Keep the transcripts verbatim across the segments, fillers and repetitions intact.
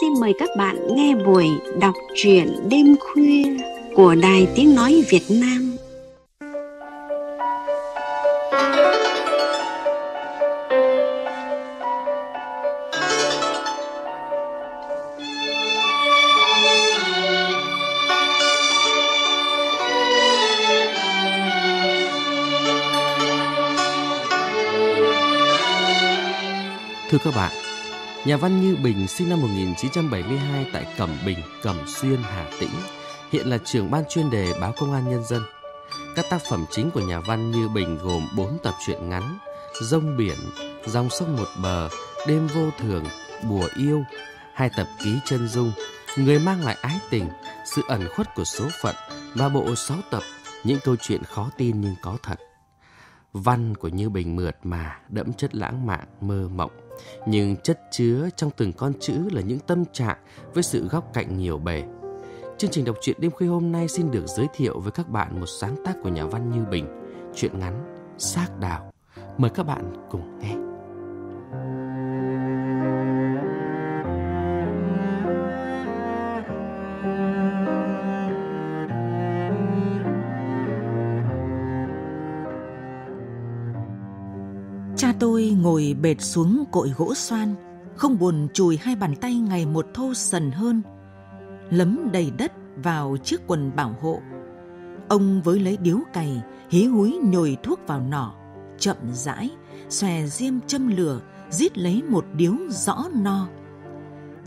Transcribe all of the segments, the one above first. Xin mời các bạn nghe buổi đọc truyện đêm khuya của Đài Tiếng Nói Việt Nam. Thưa các bạn, nhà văn Như Bình sinh năm một nghìn chín trăm bảy mươi hai tại Cẩm Bình, Cẩm Xuyên, Hà Tĩnh, hiện là trưởng ban chuyên đề báo Công an Nhân dân. Các tác phẩm chính của nhà văn Như Bình gồm bốn tập truyện ngắn: Rông Biển, Dòng Sông Một Bờ, Đêm Vô Thường, Bùa Yêu, hai tập ký chân dung Người Mang Lại Ái Tình, Sự Ẩn Khuất Của Số Phận và bộ sáu tập Những Câu Chuyện Khó Tin Nhưng Có Thật. Văn của Như Bình mượt mà, đẫm chất lãng mạn, mơ mộng, nhưng chất chứa trong từng con chữ là những tâm trạng với sự góc cạnh nhiều bề. Chương trình đọc truyện đêm khuya hôm nay xin được giới thiệu với các bạn một sáng tác của nhà văn Như Bình, truyện ngắn Xác Đào. Mời các bạn cùng nghe. Cha tôi ngồi bệt xuống cội gỗ xoan, không buồn chùi hai bàn tay ngày một thô sần hơn, lấm đầy đất vào chiếc quần bảo hộ. Ông với lấy điếu cày, hí húi nhồi thuốc vào nỏ, chậm rãi, xòe diêm châm lửa, rít lấy một điếu rõ no.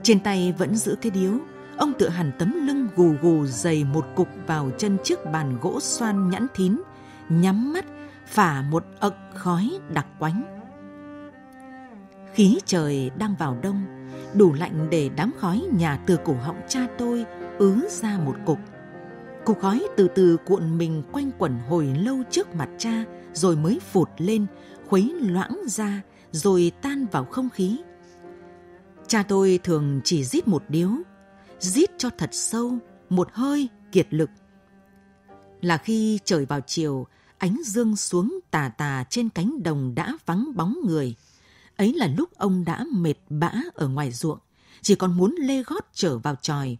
Trên tay vẫn giữ cái điếu, ông tự hẳn tấm lưng gù gù dày một cục vào chân chiếc bàn gỗ xoan nhẵn thín, nhắm mắt, phả một ực khói đặc quánh. Khí trời đang vào đông, đủ lạnh để đám khói nhà từ cổ họng cha tôi ứ ra một cục. Cục khói từ từ cuộn mình quanh quẩn hồi lâu trước mặt cha, rồi mới phụt lên, khuấy loãng ra, rồi tan vào không khí. Cha tôi thường chỉ rít một điếu, rít cho thật sâu, một hơi kiệt lực. Là khi trời vào chiều, ánh dương xuống tà tà trên cánh đồng đã vắng bóng người. Ấy là lúc ông đã mệt bã ở ngoài ruộng, chỉ còn muốn lê gót trở vào chòi.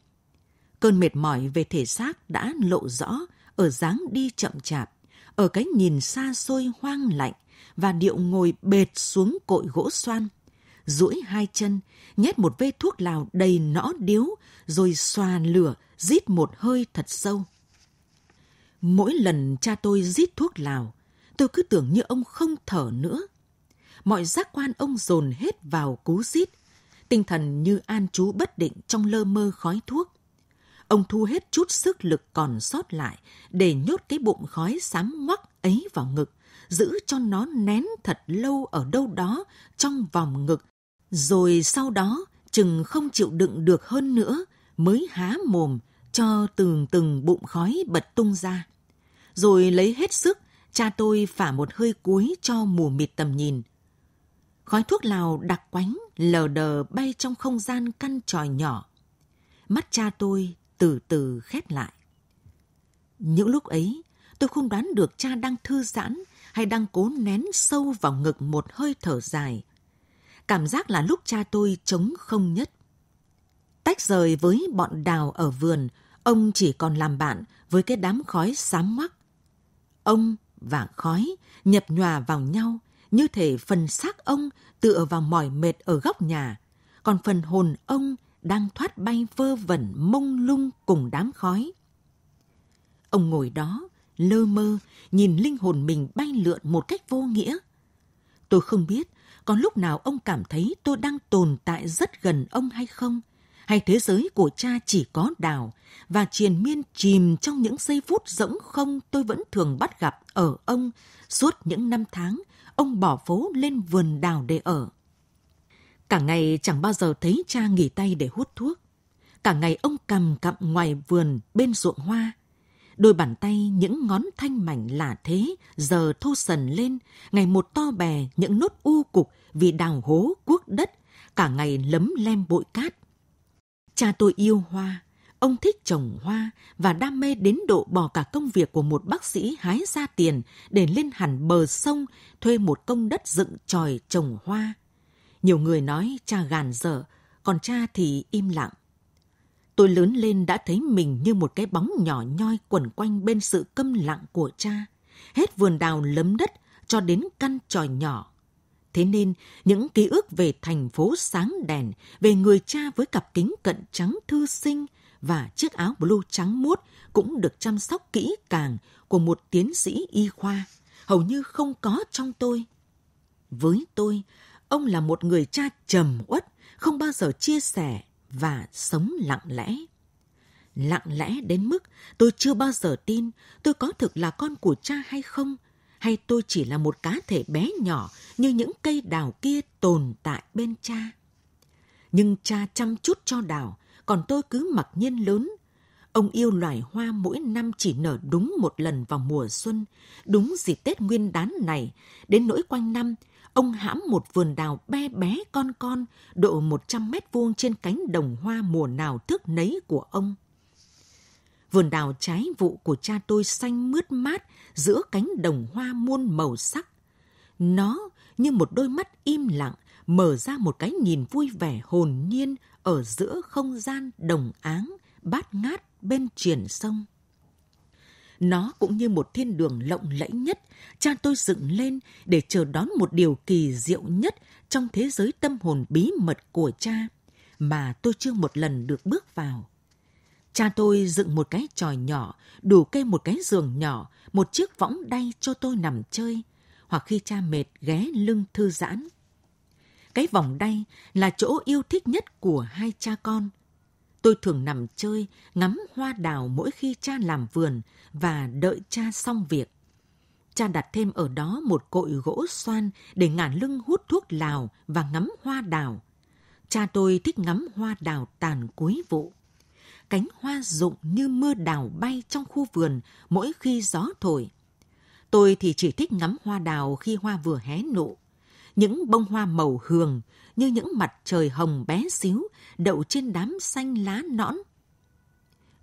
Cơn mệt mỏi về thể xác đã lộ rõ ở dáng đi chậm chạp, ở cái nhìn xa xôi hoang lạnh và điệu ngồi bệt xuống cội gỗ xoan, duỗi hai chân, nhét một vê thuốc lào đầy nõ điếu, rồi xoa lửa, rít một hơi thật sâu. Mỗi lần cha tôi rít thuốc lào, tôi cứ tưởng như ông không thở nữa. Mọi giác quan ông dồn hết vào cú rít, tinh thần như an trú bất định trong lơ mơ khói thuốc. Ông thu hết chút sức lực còn sót lại để nhốt cái bụng khói xám ngoắc ấy vào ngực, giữ cho nó nén thật lâu ở đâu đó trong vòng ngực, rồi sau đó chừng không chịu đựng được hơn nữa mới há mồm cho từng từng bụng khói bật tung ra. Rồi lấy hết sức, cha tôi phả một hơi cuối cho mù mịt tầm nhìn. Khói thuốc lào đặc quánh lờ đờ bay trong không gian căn chòi nhỏ. Mắt cha tôi từ từ khép lại. Những lúc ấy, tôi không đoán được cha đang thư giãn hay đang cố nén sâu vào ngực một hơi thở dài. Cảm giác là lúc cha tôi trống không nhất. Tách rời với bọn đào ở vườn, ông chỉ còn làm bạn với cái đám khói xám ngoắc. Ông và khói nhập nhòa vào nhau, như thể phần xác ông tựa vào mỏi mệt ở góc nhà, còn phần hồn ông đang thoát bay vơ vẩn mông lung cùng đám khói. Ông ngồi đó, lơ mơ, nhìn linh hồn mình bay lượn một cách vô nghĩa. Tôi không biết có lúc nào ông cảm thấy tôi đang tồn tại rất gần ông hay không, hay thế giới của cha chỉ có đào và triền miên chìm trong những giây phút rỗng không tôi vẫn thường bắt gặp ở ông suốt những năm tháng ông bỏ phố lên vườn đào để ở. Cả ngày chẳng bao giờ thấy cha nghỉ tay để hút thuốc. Cả ngày ông cằm cặm ngoài vườn bên ruộng hoa. Đôi bàn tay những ngón thanh mảnh là thế giờ thô sần lên, ngày một to bè những nốt u cục vì đào hố cuốc đất, cả ngày lấm lem bụi cát. Cha tôi yêu hoa, ông thích trồng hoa và đam mê đến độ bỏ cả công việc của một bác sĩ hái ra tiền để lên hẳn bờ sông thuê một công đất dựng chòi trồng hoa. Nhiều người nói cha gàn dở, còn cha thì im lặng. Tôi lớn lên đã thấy mình như một cái bóng nhỏ nhoi quẩn quanh bên sự câm lặng của cha, hết vườn đào lấm đất cho đến căn chòi nhỏ. Thế nên, những ký ức về thành phố sáng đèn, về người cha với cặp kính cận trắng thư sinh và chiếc áo blue trắng muốt cũng được chăm sóc kỹ càng của một tiến sĩ y khoa, hầu như không có trong tôi. Với tôi, ông là một người cha trầm uất, không bao giờ chia sẻ và sống lặng lẽ. Lặng lẽ đến mức tôi chưa bao giờ tin tôi có thực là con của cha hay không, hay tôi chỉ là một cá thể bé nhỏ như những cây đào kia tồn tại bên cha. Nhưng cha chăm chút cho đào, còn tôi cứ mặc nhiên lớn. Ông yêu loài hoa mỗi năm chỉ nở đúng một lần vào mùa xuân, đúng dịp Tết Nguyên đán này, đến nỗi quanh năm, ông hãm một vườn đào bé bé con con, độ một trăm mét vuông trên cánh đồng hoa mùa nào thước nấy của ông. Vườn đào trái vụ của cha tôi xanh mướt mát giữa cánh đồng hoa muôn màu sắc. Nó như một đôi mắt im lặng, mở ra một cái nhìn vui vẻ hồn nhiên ở giữa không gian đồng áng, bát ngát bên triền sông. Nó cũng như một thiên đường lộng lẫy nhất, cha tôi dựng lên để chờ đón một điều kỳ diệu nhất trong thế giới tâm hồn bí mật của cha mà tôi chưa một lần được bước vào. Cha tôi dựng một cái chòi nhỏ, đủ kê một cái giường nhỏ, một chiếc võng đay cho tôi nằm chơi, hoặc khi cha mệt ghé lưng thư giãn. Cái vòng đay là chỗ yêu thích nhất của hai cha con. Tôi thường nằm chơi, ngắm hoa đào mỗi khi cha làm vườn và đợi cha xong việc. Cha đặt thêm ở đó một cội gỗ xoan để ngả lưng hút thuốc lào và ngắm hoa đào. Cha tôi thích ngắm hoa đào tàn cuối vụ. Cánh hoa rụng như mưa đào bay trong khu vườn mỗi khi gió thổi. Tôi thì chỉ thích ngắm hoa đào khi hoa vừa hé nụ. Những bông hoa màu hường như những mặt trời hồng bé xíu đậu trên đám xanh lá nõn.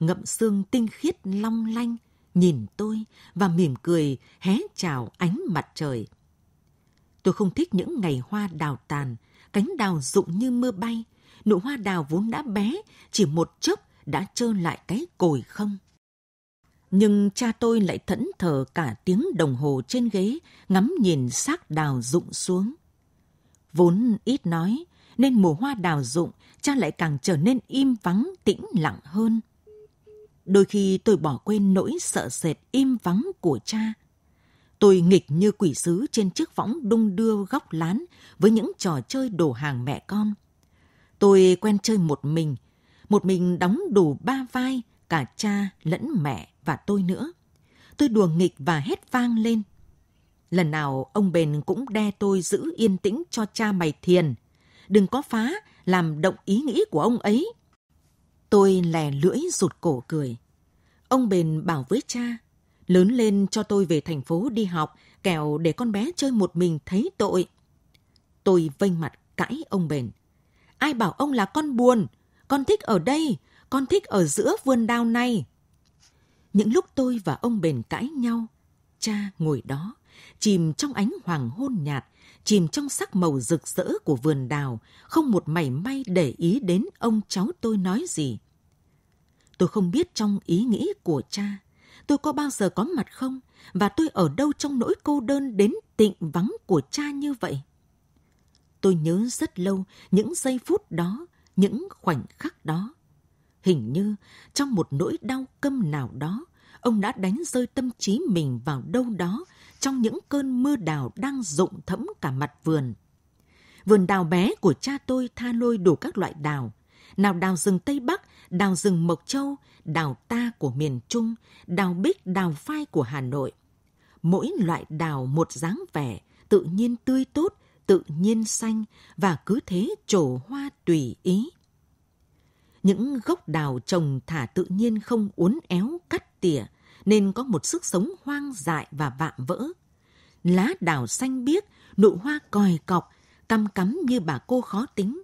Ngậm sương tinh khiết long lanh nhìn tôi và mỉm cười hé chào ánh mặt trời. Tôi không thích những ngày hoa đào tàn, cánh đào rụng như mưa bay, nụ hoa đào vốn đã bé, chỉ một chốc đã trơn lại cái cồi không. Nhưng cha tôi lại thẫn thờ cả tiếng đồng hồ trên ghế, ngắm nhìn xác đào rụng xuống. Vốn ít nói, nên mùa hoa đào rụng, cha lại càng trở nên im vắng, tĩnh lặng hơn. Đôi khi tôi bỏ quên nỗi sợ sệt im vắng của cha. Tôi nghịch như quỷ sứ trên chiếc võng đung đưa góc lán với những trò chơi đồ hàng mẹ con. Tôi quen chơi một mình, một mình đóng đủ ba vai, cả cha lẫn mẹ và tôi nữa. Tôi đùa nghịch và hét vang lên. Lần nào ông Bền cũng đe tôi giữ yên tĩnh cho cha mày thiền. Đừng có phá, làm động ý nghĩ của ông ấy. Tôi lè lưỡi rụt cổ cười. Ông Bền bảo với cha, lớn lên cho tôi về thành phố đi học, kẻo để con bé chơi một mình thấy tội. Tôi vênh mặt cãi ông Bền. Ai bảo ông là con buồn, con thích ở đây, con thích ở giữa vườn đào này. Những lúc tôi và ông Bền cãi nhau, cha ngồi đó, chìm trong ánh hoàng hôn nhạt, chìm trong sắc màu rực rỡ của vườn đào, không một mảy may để ý đến ông cháu tôi nói gì. Tôi không biết trong ý nghĩ của cha, tôi có bao giờ có mặt không, và tôi ở đâu trong nỗi cô đơn đến tịnh vắng của cha như vậy. Tôi nhớ rất lâu những giây phút đó, những khoảnh khắc đó. Hình như trong một nỗi đau câm nào đó, ông đã đánh rơi tâm trí mình vào đâu đó trong những cơn mưa đào đang rụng thẫm cả mặt vườn. Vườn đào bé của cha tôi tha lôi đủ các loại đào. Nào đào rừng Tây Bắc, đào rừng Mộc Châu, đào ta của miền Trung, đào bích, đào phai của Hà Nội. Mỗi loại đào một dáng vẻ, tự nhiên tươi tốt, tự nhiên xanh và cứ thế trổ hoa tùy ý. Những gốc đào trồng thả tự nhiên không uốn éo cắt tỉa nên có một sức sống hoang dại và vạm vỡ. Lá đào xanh biếc, nụ hoa còi cọc, căm cắm như bà cô khó tính.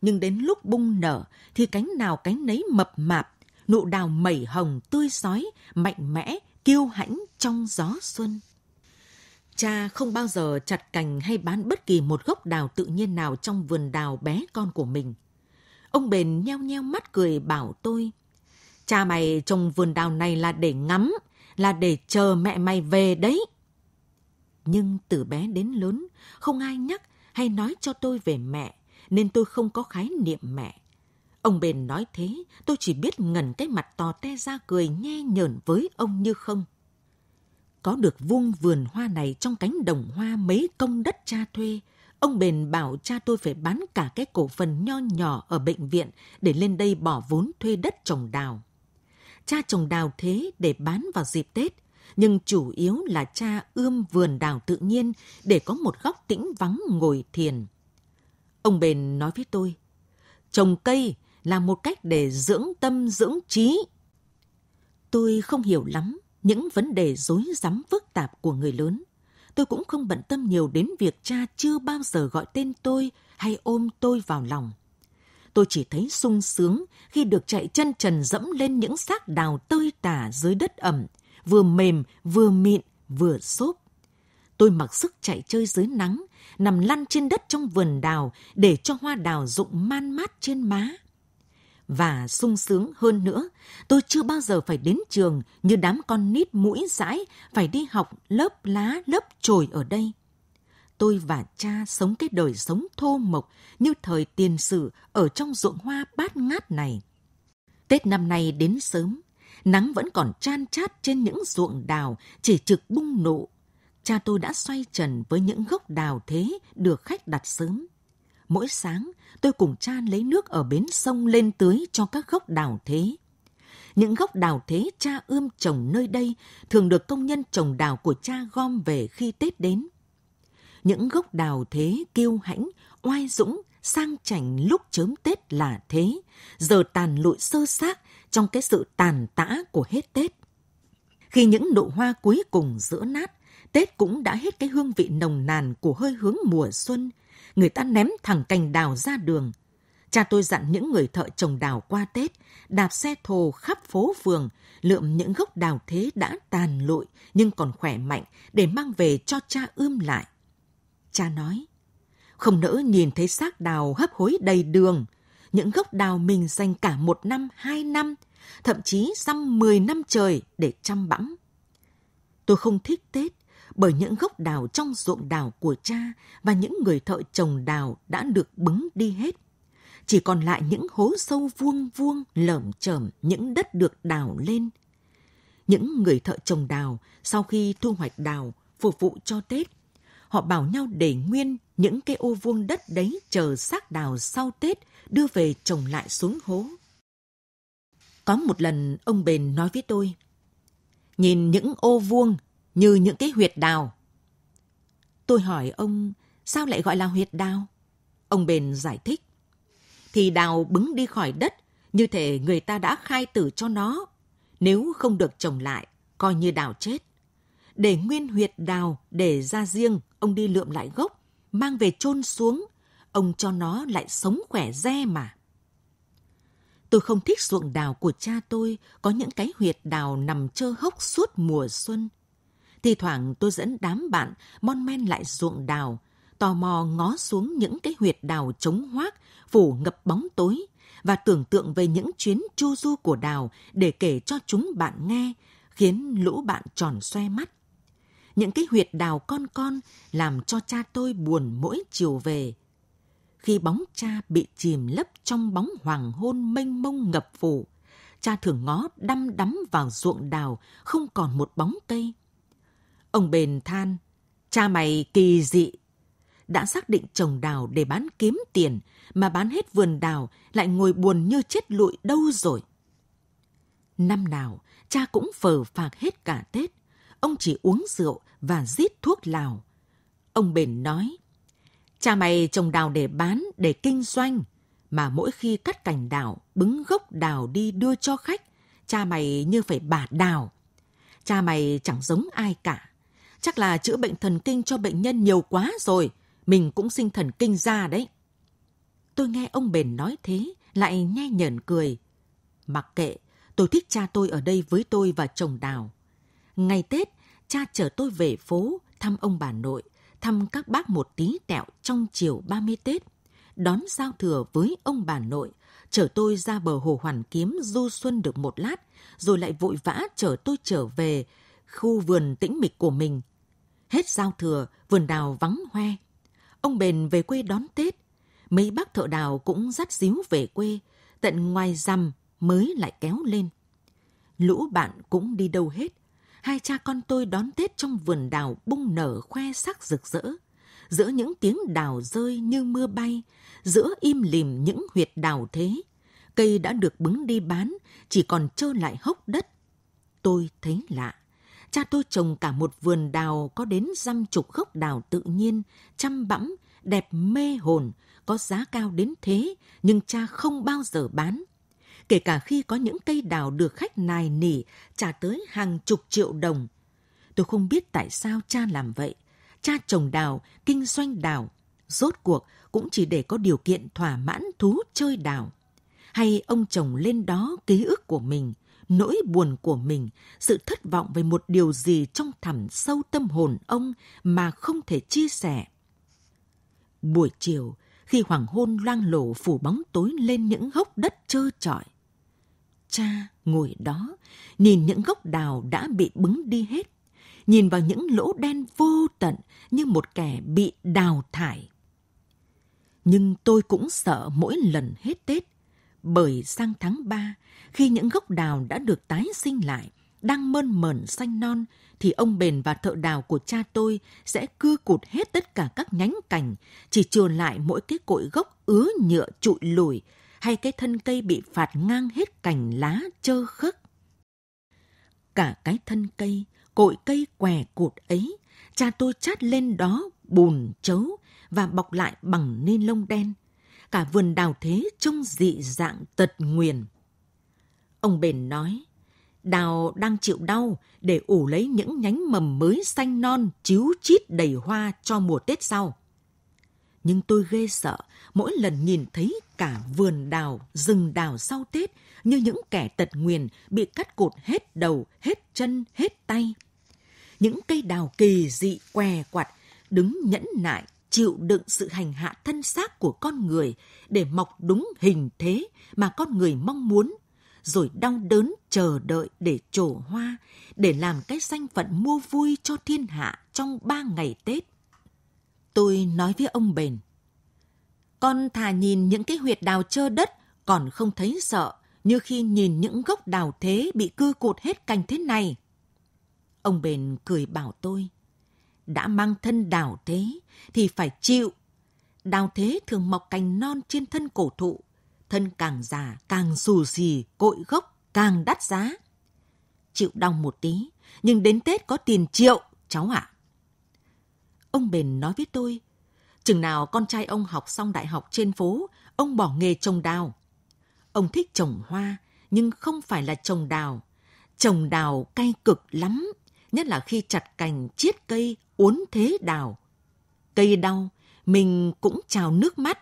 Nhưng đến lúc bung nở thì cánh nào cánh nấy mập mạp, nụ đào mẩy hồng tươi rói, mạnh mẽ, kiêu hãnh trong gió xuân. Cha không bao giờ chặt cành hay bán bất kỳ một gốc đào tự nhiên nào trong vườn đào bé con của mình. Ông Bền nheo nheo mắt cười bảo tôi: Cha mày trồng vườn đào này là để ngắm, là để chờ mẹ mày về đấy. Nhưng từ bé đến lớn, không ai nhắc hay nói cho tôi về mẹ, nên tôi không có khái niệm mẹ. Ông Bền nói thế, tôi chỉ biết ngẩn cái mặt to te ra cười nhe nhởn với ông như không. Có được vuông vườn hoa này trong cánh đồng hoa mấy công đất cha thuê, ông Bền bảo cha tôi phải bán cả cái cổ phần nho nhỏ ở bệnh viện để lên đây bỏ vốn thuê đất trồng đào. Cha trồng đào thế để bán vào dịp Tết, nhưng chủ yếu là cha ươm vườn đào tự nhiên để có một góc tĩnh vắng ngồi thiền. Ông Bền nói với tôi, trồng cây là một cách để dưỡng tâm dưỡng trí. Tôi không hiểu lắm những vấn đề rối rắm phức tạp của người lớn. Tôi cũng không bận tâm nhiều đến việc cha chưa bao giờ gọi tên tôi hay ôm tôi vào lòng. Tôi chỉ thấy sung sướng khi được chạy chân trần dẫm lên những xác đào tơi tả dưới đất ẩm, vừa mềm, vừa mịn, vừa xốp. Tôi mặc sức chạy chơi dưới nắng, nằm lăn trên đất trong vườn đào để cho hoa đào rụng man mát trên má. Và sung sướng hơn nữa, tôi chưa bao giờ phải đến trường như đám con nít mũi dãi phải đi học lớp lá lớp chồi ở đây. Tôi và cha sống cái đời sống thô mộc như thời tiền sử ở trong ruộng hoa bát ngát này. Tết năm nay đến sớm, nắng vẫn còn chan chát trên những ruộng đào chỉ trực bung nụ. Cha tôi đã xoay trần với những gốc đào thế được khách đặt sớm. Mỗi sáng, tôi cùng cha lấy nước ở bến sông lên tưới cho các gốc đào thế. Những gốc đào thế cha ươm trồng nơi đây thường được công nhân trồng đào của cha gom về khi Tết đến. Những gốc đào thế kiêu hãnh, oai dũng, sang chảnh lúc chớm Tết là thế, giờ tàn lụi sơ xác trong cái sự tàn tã của hết Tết. Khi những nụ hoa cuối cùng giữa nát, Tết cũng đã hết cái hương vị nồng nàn của hơi hướng mùa xuân. Người ta ném thẳng cành đào ra đường. Cha tôi dặn những người thợ trồng đào qua Tết, đạp xe thồ khắp phố phường, lượm những gốc đào thế đã tàn lụi nhưng còn khỏe mạnh để mang về cho cha ươm lại. Cha nói, không nỡ nhìn thấy xác đào hấp hối đầy đường. Những gốc đào mình dành cả một năm, hai năm, thậm chí dăm mười năm trời để chăm bẵm. Tôi không thích Tết, bởi những gốc đào trong ruộng đào của cha và những người thợ trồng đào đã được bứng đi hết. Chỉ còn lại những hố sâu vuông vuông lởm chởm những đất được đào lên. Những người thợ trồng đào sau khi thu hoạch đào phục vụ cho Tết, họ bảo nhau để nguyên những cái ô vuông đất đấy chờ xác đào sau Tết đưa về trồng lại xuống hố. Có một lần ông Bền nói với tôi, nhìn những ô vuông như những cái huyệt đào. Tôi hỏi ông, sao lại gọi là huyệt đào? Ông Bền giải thích, thì đào bứng đi khỏi đất, như thể người ta đã khai tử cho nó. Nếu không được trồng lại, coi như đào chết. Để nguyên huyệt đào, để ra riêng, ông đi lượm lại gốc, mang về chôn xuống, ông cho nó lại sống khỏe re mà. Tôi không thích ruộng đào của cha tôi, có những cái huyệt đào nằm trơ hốc suốt mùa xuân. Thì thoảng tôi dẫn đám bạn mon men lại ruộng đào, tò mò ngó xuống những cái huyệt đào trống hoác, phủ ngập bóng tối, và tưởng tượng về những chuyến chu du của đào để kể cho chúng bạn nghe, khiến lũ bạn tròn xoe mắt. Những cái huyệt đào con con làm cho cha tôi buồn mỗi chiều về. Khi bóng cha bị chìm lấp trong bóng hoàng hôn mênh mông ngập phủ, cha thường ngó đăm đắm vào ruộng đào, không còn một bóng cây. Ông Bền than, cha mày kỳ dị. Đã xác định trồng đào để bán kiếm tiền, mà bán hết vườn đào lại ngồi buồn như chết lụi đâu rồi. Năm nào, cha cũng phờ phạc hết cả Tết. Ông chỉ uống rượu và rít thuốc lào. Ông Bền nói, cha mày trồng đào để bán, để kinh doanh. Mà mỗi khi cắt cành đào, bứng gốc đào đi đưa cho khách, cha mày như phải bả đào. Cha mày chẳng giống ai cả. Chắc là chữa bệnh thần kinh cho bệnh nhân nhiều quá rồi. Mình cũng sinh thần kinh ra đấy. Tôi nghe ông Bền nói thế, lại nhe nhởn cười. Mặc kệ, tôi thích cha tôi ở đây với tôi và chồng đào. Ngày Tết, cha chở tôi về phố, thăm ông bà nội, thăm các bác một tí tẹo trong chiều ba mươi Tết. Đón giao thừa với ông bà nội, chở tôi ra bờ hồ Hoàn Kiếm du xuân được một lát, rồi lại vội vã chở tôi trở về khu vườn tĩnh mịch của mình. Hết giao thừa, vườn đào vắng hoe. Ông Bền về quê đón Tết, mấy bác thợ đào cũng dắt díu về quê, tận ngoài rằm mới lại kéo lên. Lũ bạn cũng đi đâu hết. Hai cha con tôi đón Tết trong vườn đào bung nở khoe sắc rực rỡ, giữa những tiếng đào rơi như mưa bay, giữa im lìm những huyệt đào thế. Cây đã được bứng đi bán, chỉ còn trơ lại hốc đất. Tôi thấy lạ. Cha tôi trồng cả một vườn đào có đến dăm chục gốc đào tự nhiên, chăm bẵm, đẹp mê hồn, có giá cao đến thế nhưng cha không bao giờ bán. Kể cả khi có những cây đào được khách nài nỉ trả tới hàng chục triệu đồng. Tôi không biết tại sao cha làm vậy. Cha trồng đào, kinh doanh đào, rốt cuộc cũng chỉ để có điều kiện thỏa mãn thú chơi đào. Hay ông chồng lên đó ký ức của mình, nỗi buồn của mình, sự thất vọng về một điều gì trong thẳm sâu tâm hồn ông mà không thể chia sẻ. Buổi chiều, khi hoàng hôn loang lổ phủ bóng tối lên những gốc đất trơ trọi, cha ngồi đó, nhìn những gốc đào đã bị bứng đi hết, nhìn vào những lỗ đen vô tận như một kẻ bị đào thải. Nhưng tôi cũng sợ mỗi lần hết Tết, bởi sang tháng ba, khi những gốc đào đã được tái sinh lại, đang mơn mởn xanh non, thì ông Bền và thợ đào của cha tôi sẽ cưa cụt hết tất cả các nhánh cành, chỉ chừa lại mỗi cái cội gốc ứa nhựa trụi lủi hay cái thân cây bị phạt ngang hết cành lá trơ khớp. Cả cái thân cây, cội cây què cụt ấy, cha tôi chát lên đó bùn chấu và bọc lại bằng ni lông đen. Cả vườn đào thế trông dị dạng tật nguyền. Ông Bền nói, đào đang chịu đau để ủ lấy những nhánh mầm mới xanh non chíu chít đầy hoa cho mùa Tết sau. Nhưng tôi ghê sợ mỗi lần nhìn thấy cả vườn đào, rừng đào sau Tết như những kẻ tật nguyền bị cắt cụt hết đầu, hết chân, hết tay. Những cây đào kỳ dị què quặt, đứng nhẫn nại, chịu đựng sự hành hạ thân xác của con người để mọc đúng hình thế mà con người mong muốn, rồi đau đớn chờ đợi để trổ hoa, để làm cái danh phận mua vui cho thiên hạ trong ba ngày Tết. Tôi nói với ông Bền, con thà nhìn những cái huyệt đào trơ đất còn không thấy sợ, như khi nhìn những gốc đào thế bị cưa cụt hết cành thế này. Ông Bền cười bảo tôi, đã mang thân đào thế thì phải chịu. Đào thế thường mọc cành non trên thân cổ thụ. Thân càng già càng xù xì, cội gốc càng đắt giá. Chịu đau một tí, nhưng đến Tết có tiền triệu, cháu ạ. À? Ông Bền nói với tôi, chừng nào con trai ông học xong đại học trên phố, ông bỏ nghề trồng đào. Ông thích trồng hoa, nhưng không phải là trồng đào. Trồng đào cay cực lắm, nhất là khi chặt cành, chiết cây, uốn thế đào. Cây đau, mình cũng trào nước mắt.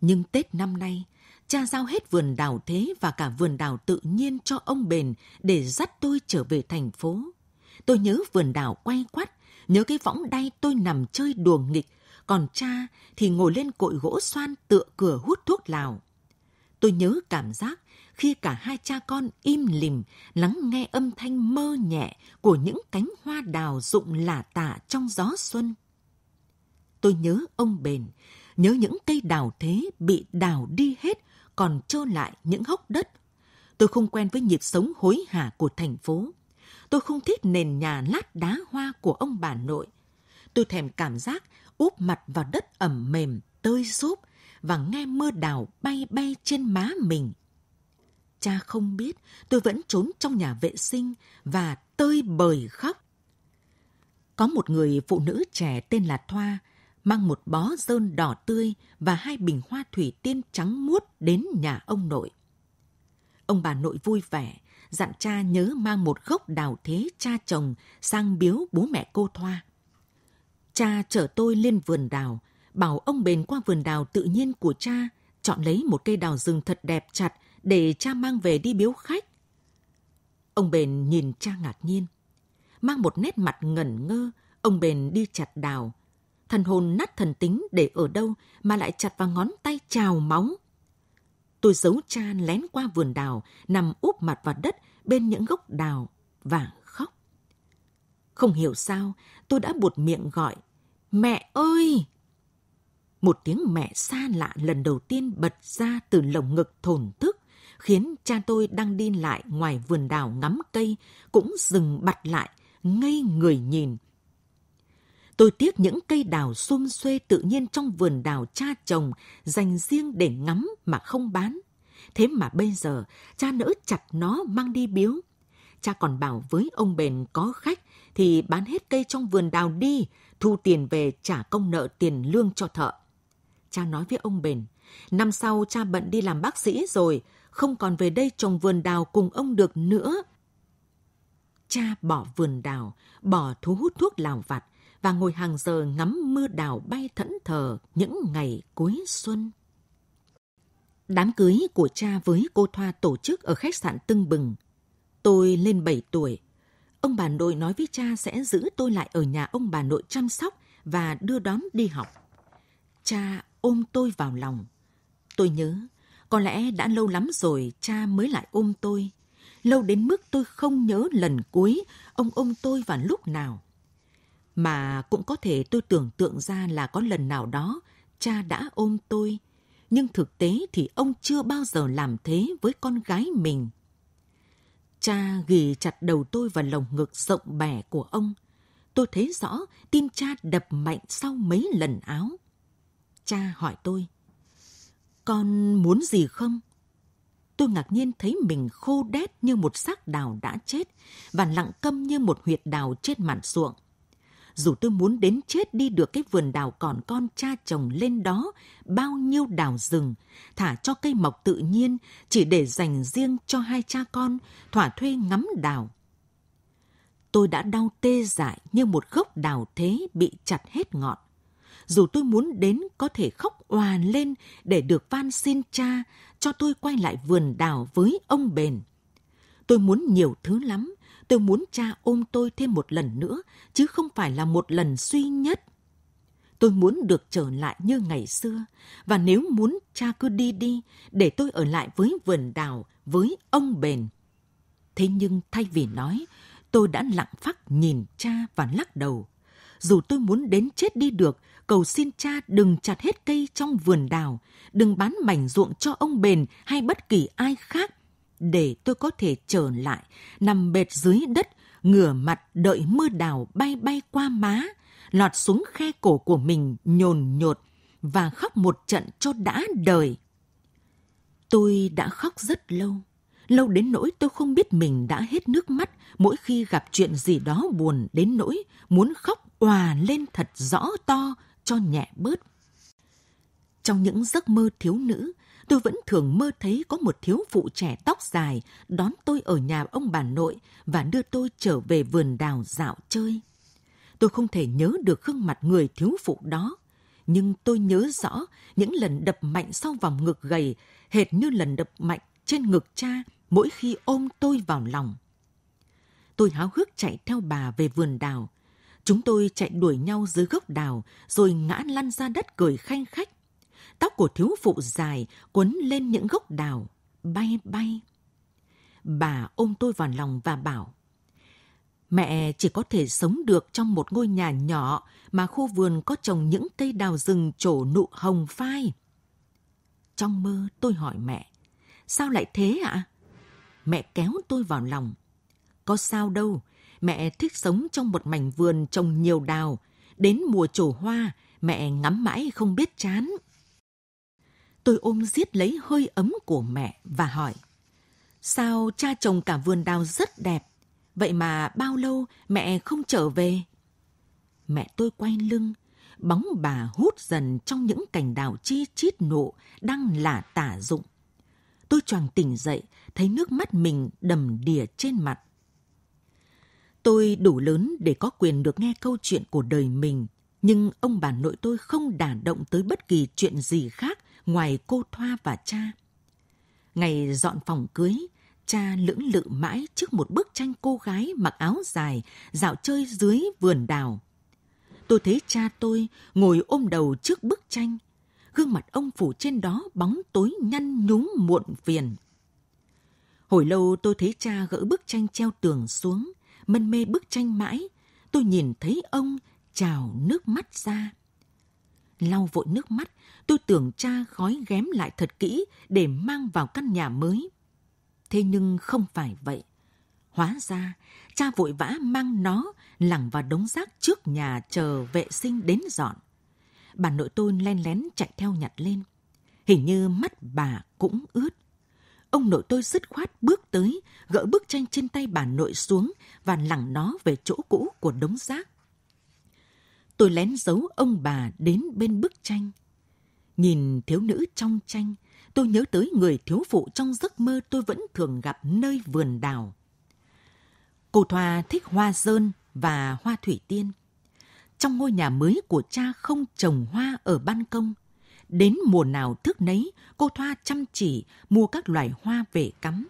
Nhưng Tết năm nay, cha giao hết vườn đào thế và cả vườn đào tự nhiên cho ông Bền để dắt tôi trở về thành phố. Tôi nhớ vườn đào quay quắt, nhớ cái võng đay tôi nằm chơi đùa nghịch, còn cha thì ngồi lên cội gỗ xoan tựa cửa hút thuốc lào. Tôi nhớ cảm giác khi cả hai cha con im lìm lắng nghe âm thanh mơ nhẹ của những cánh hoa đào rụng lả tả trong gió xuân. Tôi nhớ ông Bền, nhớ những cây đào thế bị đào đi hết, còn trơ lại những hốc đất. Tôi không quen với nhịp sống hối hả của thành phố. Tôi không thích nền nhà lát đá hoa của ông bà nội. Tôi thèm cảm giác úp mặt vào đất ẩm mềm, tơi xốp và nghe mưa đào bay bay trên má mình. Cha không biết, tôi vẫn trốn trong nhà vệ sinh và tơi bời khóc. Có một người phụ nữ trẻ tên là Thoa, mang một bó dơn đỏ tươi và hai bình hoa thủy tiên trắng muốt đến nhà ông nội. Ông bà nội vui vẻ, dặn cha nhớ mang một gốc đào thế cha trồng sang biếu bố mẹ cô Thoa. Cha chở tôi lên vườn đào, bảo ông Bền qua vườn đào tự nhiên của cha, chọn lấy một cây đào rừng thật đẹp chặt để cha mang về đi biếu khách. Ông Bền nhìn cha ngạc nhiên. Mang một nét mặt ngẩn ngơ, ông Bền đi chặt đào. Thần hồn nát thần tính để ở đâu mà lại chặt vào ngón tay trào máu. tôi giấu cha lén qua vườn đào, nằm úp mặt vào đất bên những gốc đào và khóc. Không hiểu sao, tôi đã buột miệng gọi, mẹ ơi! Một tiếng mẹ xa lạ lần đầu tiên bật ra từ lồng ngực thổn thức, khiến cha tôi đang đi lại ngoài vườn đào ngắm cây cũng dừng bặt lại, ngây người nhìn. Tôi tiếc những cây đào xum xuê tự nhiên trong vườn đào cha trồng dành riêng để ngắm mà không bán. Thế mà bây giờ cha nỡ chặt nó mang đi biếu. Cha còn bảo với ông Bền có khách thì bán hết cây trong vườn đào đi, thu tiền về trả công nợ tiền lương cho thợ. Cha nói với ông Bền, năm sau cha bận đi làm bác sĩ rồi, không còn về đây trồng vườn đào cùng ông được nữa. Cha bỏ vườn đào, bỏ thú hút thuốc lào vặt và ngồi hàng giờ ngắm mưa đào bay thẫn thờ những ngày cuối xuân. Đám cưới của cha với cô Thoa tổ chức ở khách sạn Tưng Bừng. Tôi lên bảy tuổi. Ông bà nội nói với cha sẽ giữ tôi lại ở nhà ông bà nội chăm sóc và đưa đón đi học. Cha ôm tôi vào lòng. Tôi nhớ, có lẽ đã lâu lắm rồi cha mới lại ôm tôi. Lâu đến mức tôi không nhớ lần cuối ông ôm tôi vào lúc nào. Mà cũng có thể tôi tưởng tượng ra là có lần nào đó cha đã ôm tôi, nhưng thực tế thì ông chưa bao giờ làm thế với con gái mình. Cha ghì chặt đầu tôi vào lồng ngực rộng bè của ông. Tôi thấy rõ tim cha đập mạnh sau mấy lần áo. Cha hỏi tôi, con muốn gì không? Tôi ngạc nhiên thấy mình khô đét như một xác đào đã chết và lặng câm như một huyệt đào trên mạn ruộng. Dù tôi muốn đến chết đi được cái vườn đào còn con cha trồng lên đó bao nhiêu đào rừng, thả cho cây mọc tự nhiên chỉ để dành riêng cho hai cha con thỏa thuê ngắm đào. Tôi đã đau tê dại như một gốc đào thế bị chặt hết ngọn. Dù tôi muốn đến có thể khóc òa lên để được van xin cha cho tôi quay lại vườn đào với ông Bền. Tôi muốn nhiều thứ lắm. Tôi muốn cha ôm tôi thêm một lần nữa, chứ không phải là một lần duy nhất. Tôi muốn được trở lại như ngày xưa, và nếu muốn cha cứ đi đi, để tôi ở lại với vườn đào, với ông Bền. Thế nhưng thay vì nói, tôi đã lặng phắc nhìn cha và lắc đầu. Dù tôi muốn đến chết đi được, cầu xin cha đừng chặt hết cây trong vườn đào, đừng bán mảnh ruộng cho ông Bền hay bất kỳ ai khác, để tôi có thể trở lại, nằm bệt dưới đất, ngửa mặt đợi mưa đào bay bay qua má, lọt xuống khe cổ của mình nhồn nhột và khóc một trận cho đã đời. Tôi đã khóc rất lâu, lâu đến nỗi tôi không biết mình đã hết nước mắt mỗi khi gặp chuyện gì đó buồn đến nỗi muốn khóc òa lên thật rõ to cho nhẹ bớt. Trong những giấc mơ thiếu nữ, tôi vẫn thường mơ thấy có một thiếu phụ trẻ tóc dài đón tôi ở nhà ông bà nội và đưa tôi trở về vườn đào dạo chơi. Tôi không thể nhớ được gương mặt người thiếu phụ đó, nhưng tôi nhớ rõ những lần đập mạnh sau vòng ngực gầy, hệt như lần đập mạnh trên ngực cha mỗi khi ôm tôi vào lòng. Tôi háo hức chạy theo bà về vườn đào. Chúng tôi chạy đuổi nhau dưới gốc đào rồi ngã lăn ra đất cười khanh khách. Tóc của thiếu phụ dài quấn lên những gốc đào, bay bay. Bà ôm tôi vào lòng và bảo, mẹ chỉ có thể sống được trong một ngôi nhà nhỏ mà khu vườn có trồng những cây đào rừng trổ nụ hồng phai. Trong mơ tôi hỏi mẹ, sao lại thế ạ? Mẹ kéo tôi vào lòng. Có sao đâu, mẹ thích sống trong một mảnh vườn trồng nhiều đào. Đến mùa trổ hoa, mẹ ngắm mãi không biết chán. Tôi ôm giết lấy hơi ấm của mẹ và hỏi, sao cha trồng cả vườn đào rất đẹp, vậy mà bao lâu mẹ không trở về? Mẹ tôi quay lưng, bóng bà hút dần trong những cành đào chi chít nụ đang lả tả rụng. Tôi choàng tỉnh dậy, thấy nước mắt mình đầm đìa trên mặt. Tôi đủ lớn để có quyền được nghe câu chuyện của đời mình, nhưng ông bà nội tôi không đả động tới bất kỳ chuyện gì khác ngoài cô Thoa và cha. Ngày dọn phòng cưới, cha lưỡng lự mãi trước một bức tranh cô gái mặc áo dài dạo chơi dưới vườn đào. Tôi thấy cha tôi ngồi ôm đầu trước bức tranh. gương mặt ông phủ trên đó bóng tối nhăn nhúm muộn phiền. Hồi lâu tôi thấy cha gỡ bức tranh treo tường xuống, mân mê bức tranh mãi, tôi nhìn thấy ông trào nước mắt ra. Lau vội nước mắt, tôi tưởng cha gói ghém lại thật kỹ để mang vào căn nhà mới. Thế nhưng không phải vậy. Hóa ra, cha vội vã mang nó lẳng vào đống rác trước nhà chờ vệ sinh đến dọn. Bà nội tôi len lén chạy theo nhặt lên. Hình như mắt bà cũng ướt. Ông nội tôi dứt khoát bước tới, gỡ bức tranh trên tay bà nội xuống và lẳng nó về chỗ cũ của đống rác. Tôi lén giấu ông bà đến bên bức tranh. Nhìn thiếu nữ trong tranh, tôi nhớ tới người thiếu phụ trong giấc mơ tôi vẫn thường gặp nơi vườn đào. Cô Thoa thích hoa dơn và hoa thủy tiên. Trong ngôi nhà mới của cha không trồng hoa ở ban công. Đến mùa nào thức nấy, cô Thoa chăm chỉ mua các loài hoa về cắm.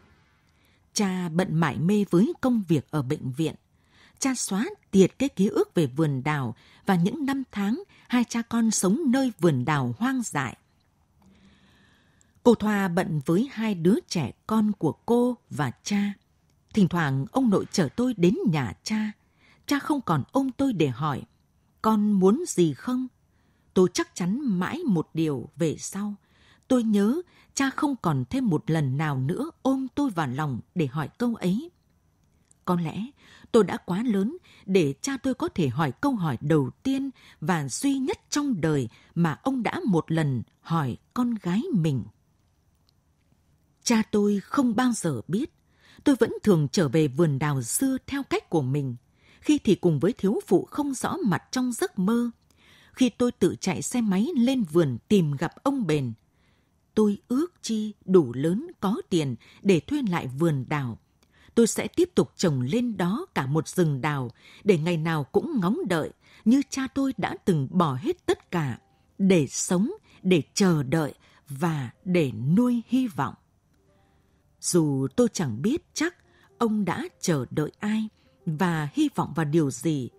Cha bận mải mê với công việc ở bệnh viện. Cha xóa tiệt cái ký ức về vườn đào và những năm tháng hai cha con sống nơi vườn đào hoang dại. Cô Thoa bận với hai đứa trẻ con của cô và cha. Thỉnh thoảng ông nội chở tôi đến nhà cha. Cha không còn ôm tôi để hỏi, con muốn gì không? Tôi chắc chắn mãi một điều về sau. Tôi nhớ cha không còn thêm một lần nào nữa ôm tôi vào lòng để hỏi câu ấy. Có lẽ tôi đã quá lớn để cha tôi có thể hỏi câu hỏi đầu tiên và duy nhất trong đời mà ông đã một lần hỏi con gái mình. Cha tôi không bao giờ biết. Tôi vẫn thường trở về vườn đào xưa theo cách của mình. Khi thì cùng với thiếu phụ không rõ mặt trong giấc mơ. Khi tôi tự chạy xe máy lên vườn tìm gặp ông Bền. Tôi ước chi đủ lớn có tiền để thuê lại vườn đào. Tôi sẽ tiếp tục trồng lên đó cả một rừng đào để ngày nào cũng ngóng đợi như cha tôi đã từng bỏ hết tất cả để sống, để chờ đợi và để nuôi hy vọng. Dù tôi chẳng biết chắc ông đã chờ đợi ai và hy vọng vào điều gì.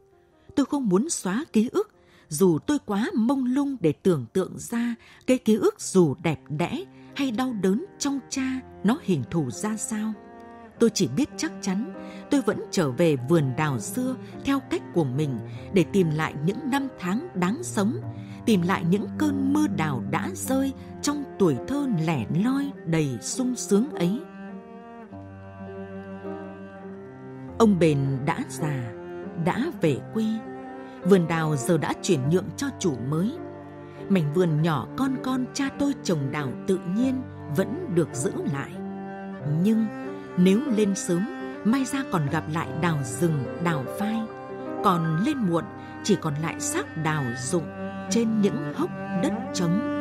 Tôi không muốn xóa ký ức dù tôi quá mông lung để tưởng tượng ra cái ký ức dù đẹp đẽ hay đau đớn trong cha nó hình thù ra sao. Tôi chỉ biết chắc chắn tôi vẫn trở về vườn đào xưa theo cách của mình để tìm lại những năm tháng đáng sống, tìm lại những cơn mưa đào đã rơi trong tuổi thơ lẻ loi đầy sung sướng ấy. Ông Bền đã già, đã về quê. Vườn đào giờ đã chuyển nhượng cho chủ mới. Mảnh vườn nhỏ con con cha tôi trồng đào tự nhiên vẫn được giữ lại. Nhưng nếu lên sớm, may ra còn gặp lại đào rừng, đào phai. Còn lên muộn, chỉ còn lại xác đào rụng trên những hốc đất trống.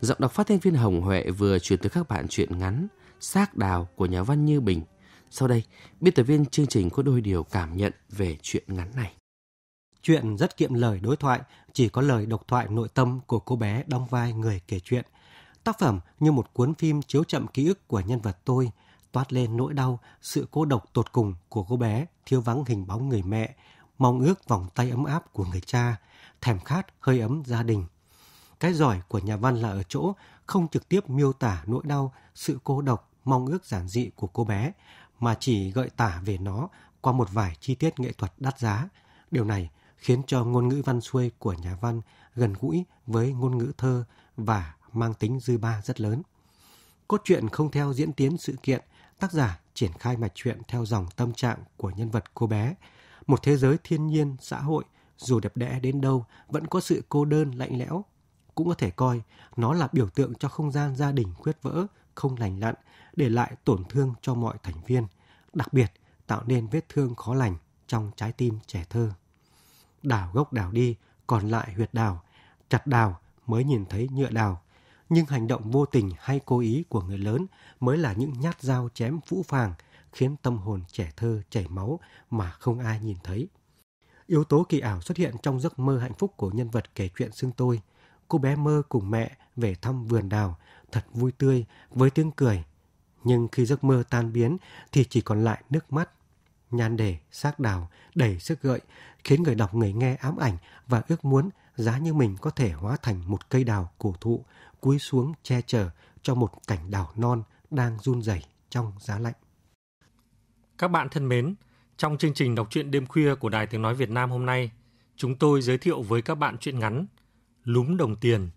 Giọng đọc phát thanh viên Hồng Huệ vừa chuyển tới các bạn truyện ngắn Xác Đào của nhà văn Như Bình. Sau đây, biên tập viên chương trình có đôi điều cảm nhận về truyện ngắn này. Chuyện rất kiệm lời đối thoại, chỉ có lời độc thoại nội tâm của cô bé đóng vai người kể chuyện. Tác phẩm như một cuốn phim chiếu chậm ký ức của nhân vật tôi, toát lên nỗi đau, sự cô độc tột cùng của cô bé, thiếu vắng hình bóng người mẹ, mong ước vòng tay ấm áp của người cha, thèm khát hơi ấm gia đình. Cái giỏi của nhà văn là ở chỗ không trực tiếp miêu tả nỗi đau, sự cô độc, mong ước giản dị của cô bé, mà chỉ gợi tả về nó qua một vài chi tiết nghệ thuật đắt giá. Điều này khiến cho ngôn ngữ văn xuôi của nhà văn gần gũi với ngôn ngữ thơ và mang tính dư ba rất lớn. Cốt truyện không theo diễn tiến sự kiện, tác giả triển khai mạch truyện theo dòng tâm trạng của nhân vật cô bé. Một thế giới thiên nhiên, xã hội, dù đẹp đẽ đến đâu, vẫn có sự cô đơn, lạnh lẽo. Cũng có thể coi nó là biểu tượng cho không gian gia đình khuyết vỡ, không lành lặn, để lại tổn thương cho mọi thành viên, đặc biệt tạo nên vết thương khó lành trong trái tim trẻ thơ. Đào gốc đào đi, còn lại huyệt đào, chặt đào mới nhìn thấy nhựa đào. nhưng hành động vô tình hay cố ý của người lớn mới là những nhát dao chém phũ phàng, khiến tâm hồn trẻ thơ chảy máu mà không ai nhìn thấy. Yếu tố kỳ ảo xuất hiện trong giấc mơ hạnh phúc của nhân vật kể chuyện Xương Tôi. Cô bé mơ cùng mẹ về thăm vườn đào, thật vui tươi, với tiếng cười. Nhưng khi giấc mơ tan biến thì chỉ còn lại nước mắt. Nhan đề, xác đào, đầy sức gợi, khiến người đọc người nghe ám ảnh và ước muốn giá như mình có thể hóa thành một cây đào cổ thụ, cúi xuống che chở cho một cảnh đào non đang run rẩy trong giá lạnh. Các bạn thân mến, trong chương trình đọc truyện đêm khuya của Đài Tiếng Nói Việt Nam hôm nay, chúng tôi giới thiệu với các bạn truyện ngắn Lúm Đồng Tiền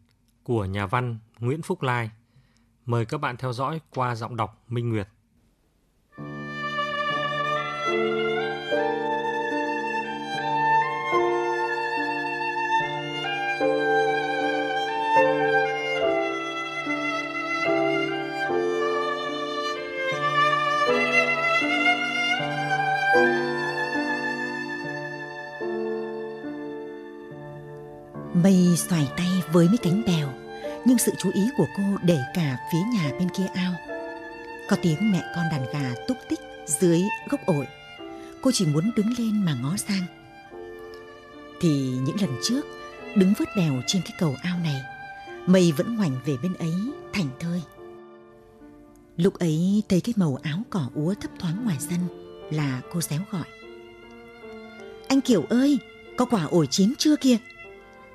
của nhà văn Nguyễn Phúc Lai. Mời các bạn theo dõi qua giọng đọc Minh Nguyệt. Mây xoài tay với mấy cánh bèo, nhưng sự chú ý của cô để cả phía nhà bên kia ao. Có tiếng mẹ con đàn gà túc tích dưới gốc ổi. Cô chỉ muốn đứng lên mà ngó sang. Thì những lần trước, đứng vớt bèo trên cái cầu ao này, Mây vẫn ngoảnh về bên ấy thảnh thơi. Lúc ấy thấy cái màu áo cỏ úa thấp thoáng ngoài sân là cô réo gọi. Anh Kiều ơi, có quả ổi chín chưa kìa?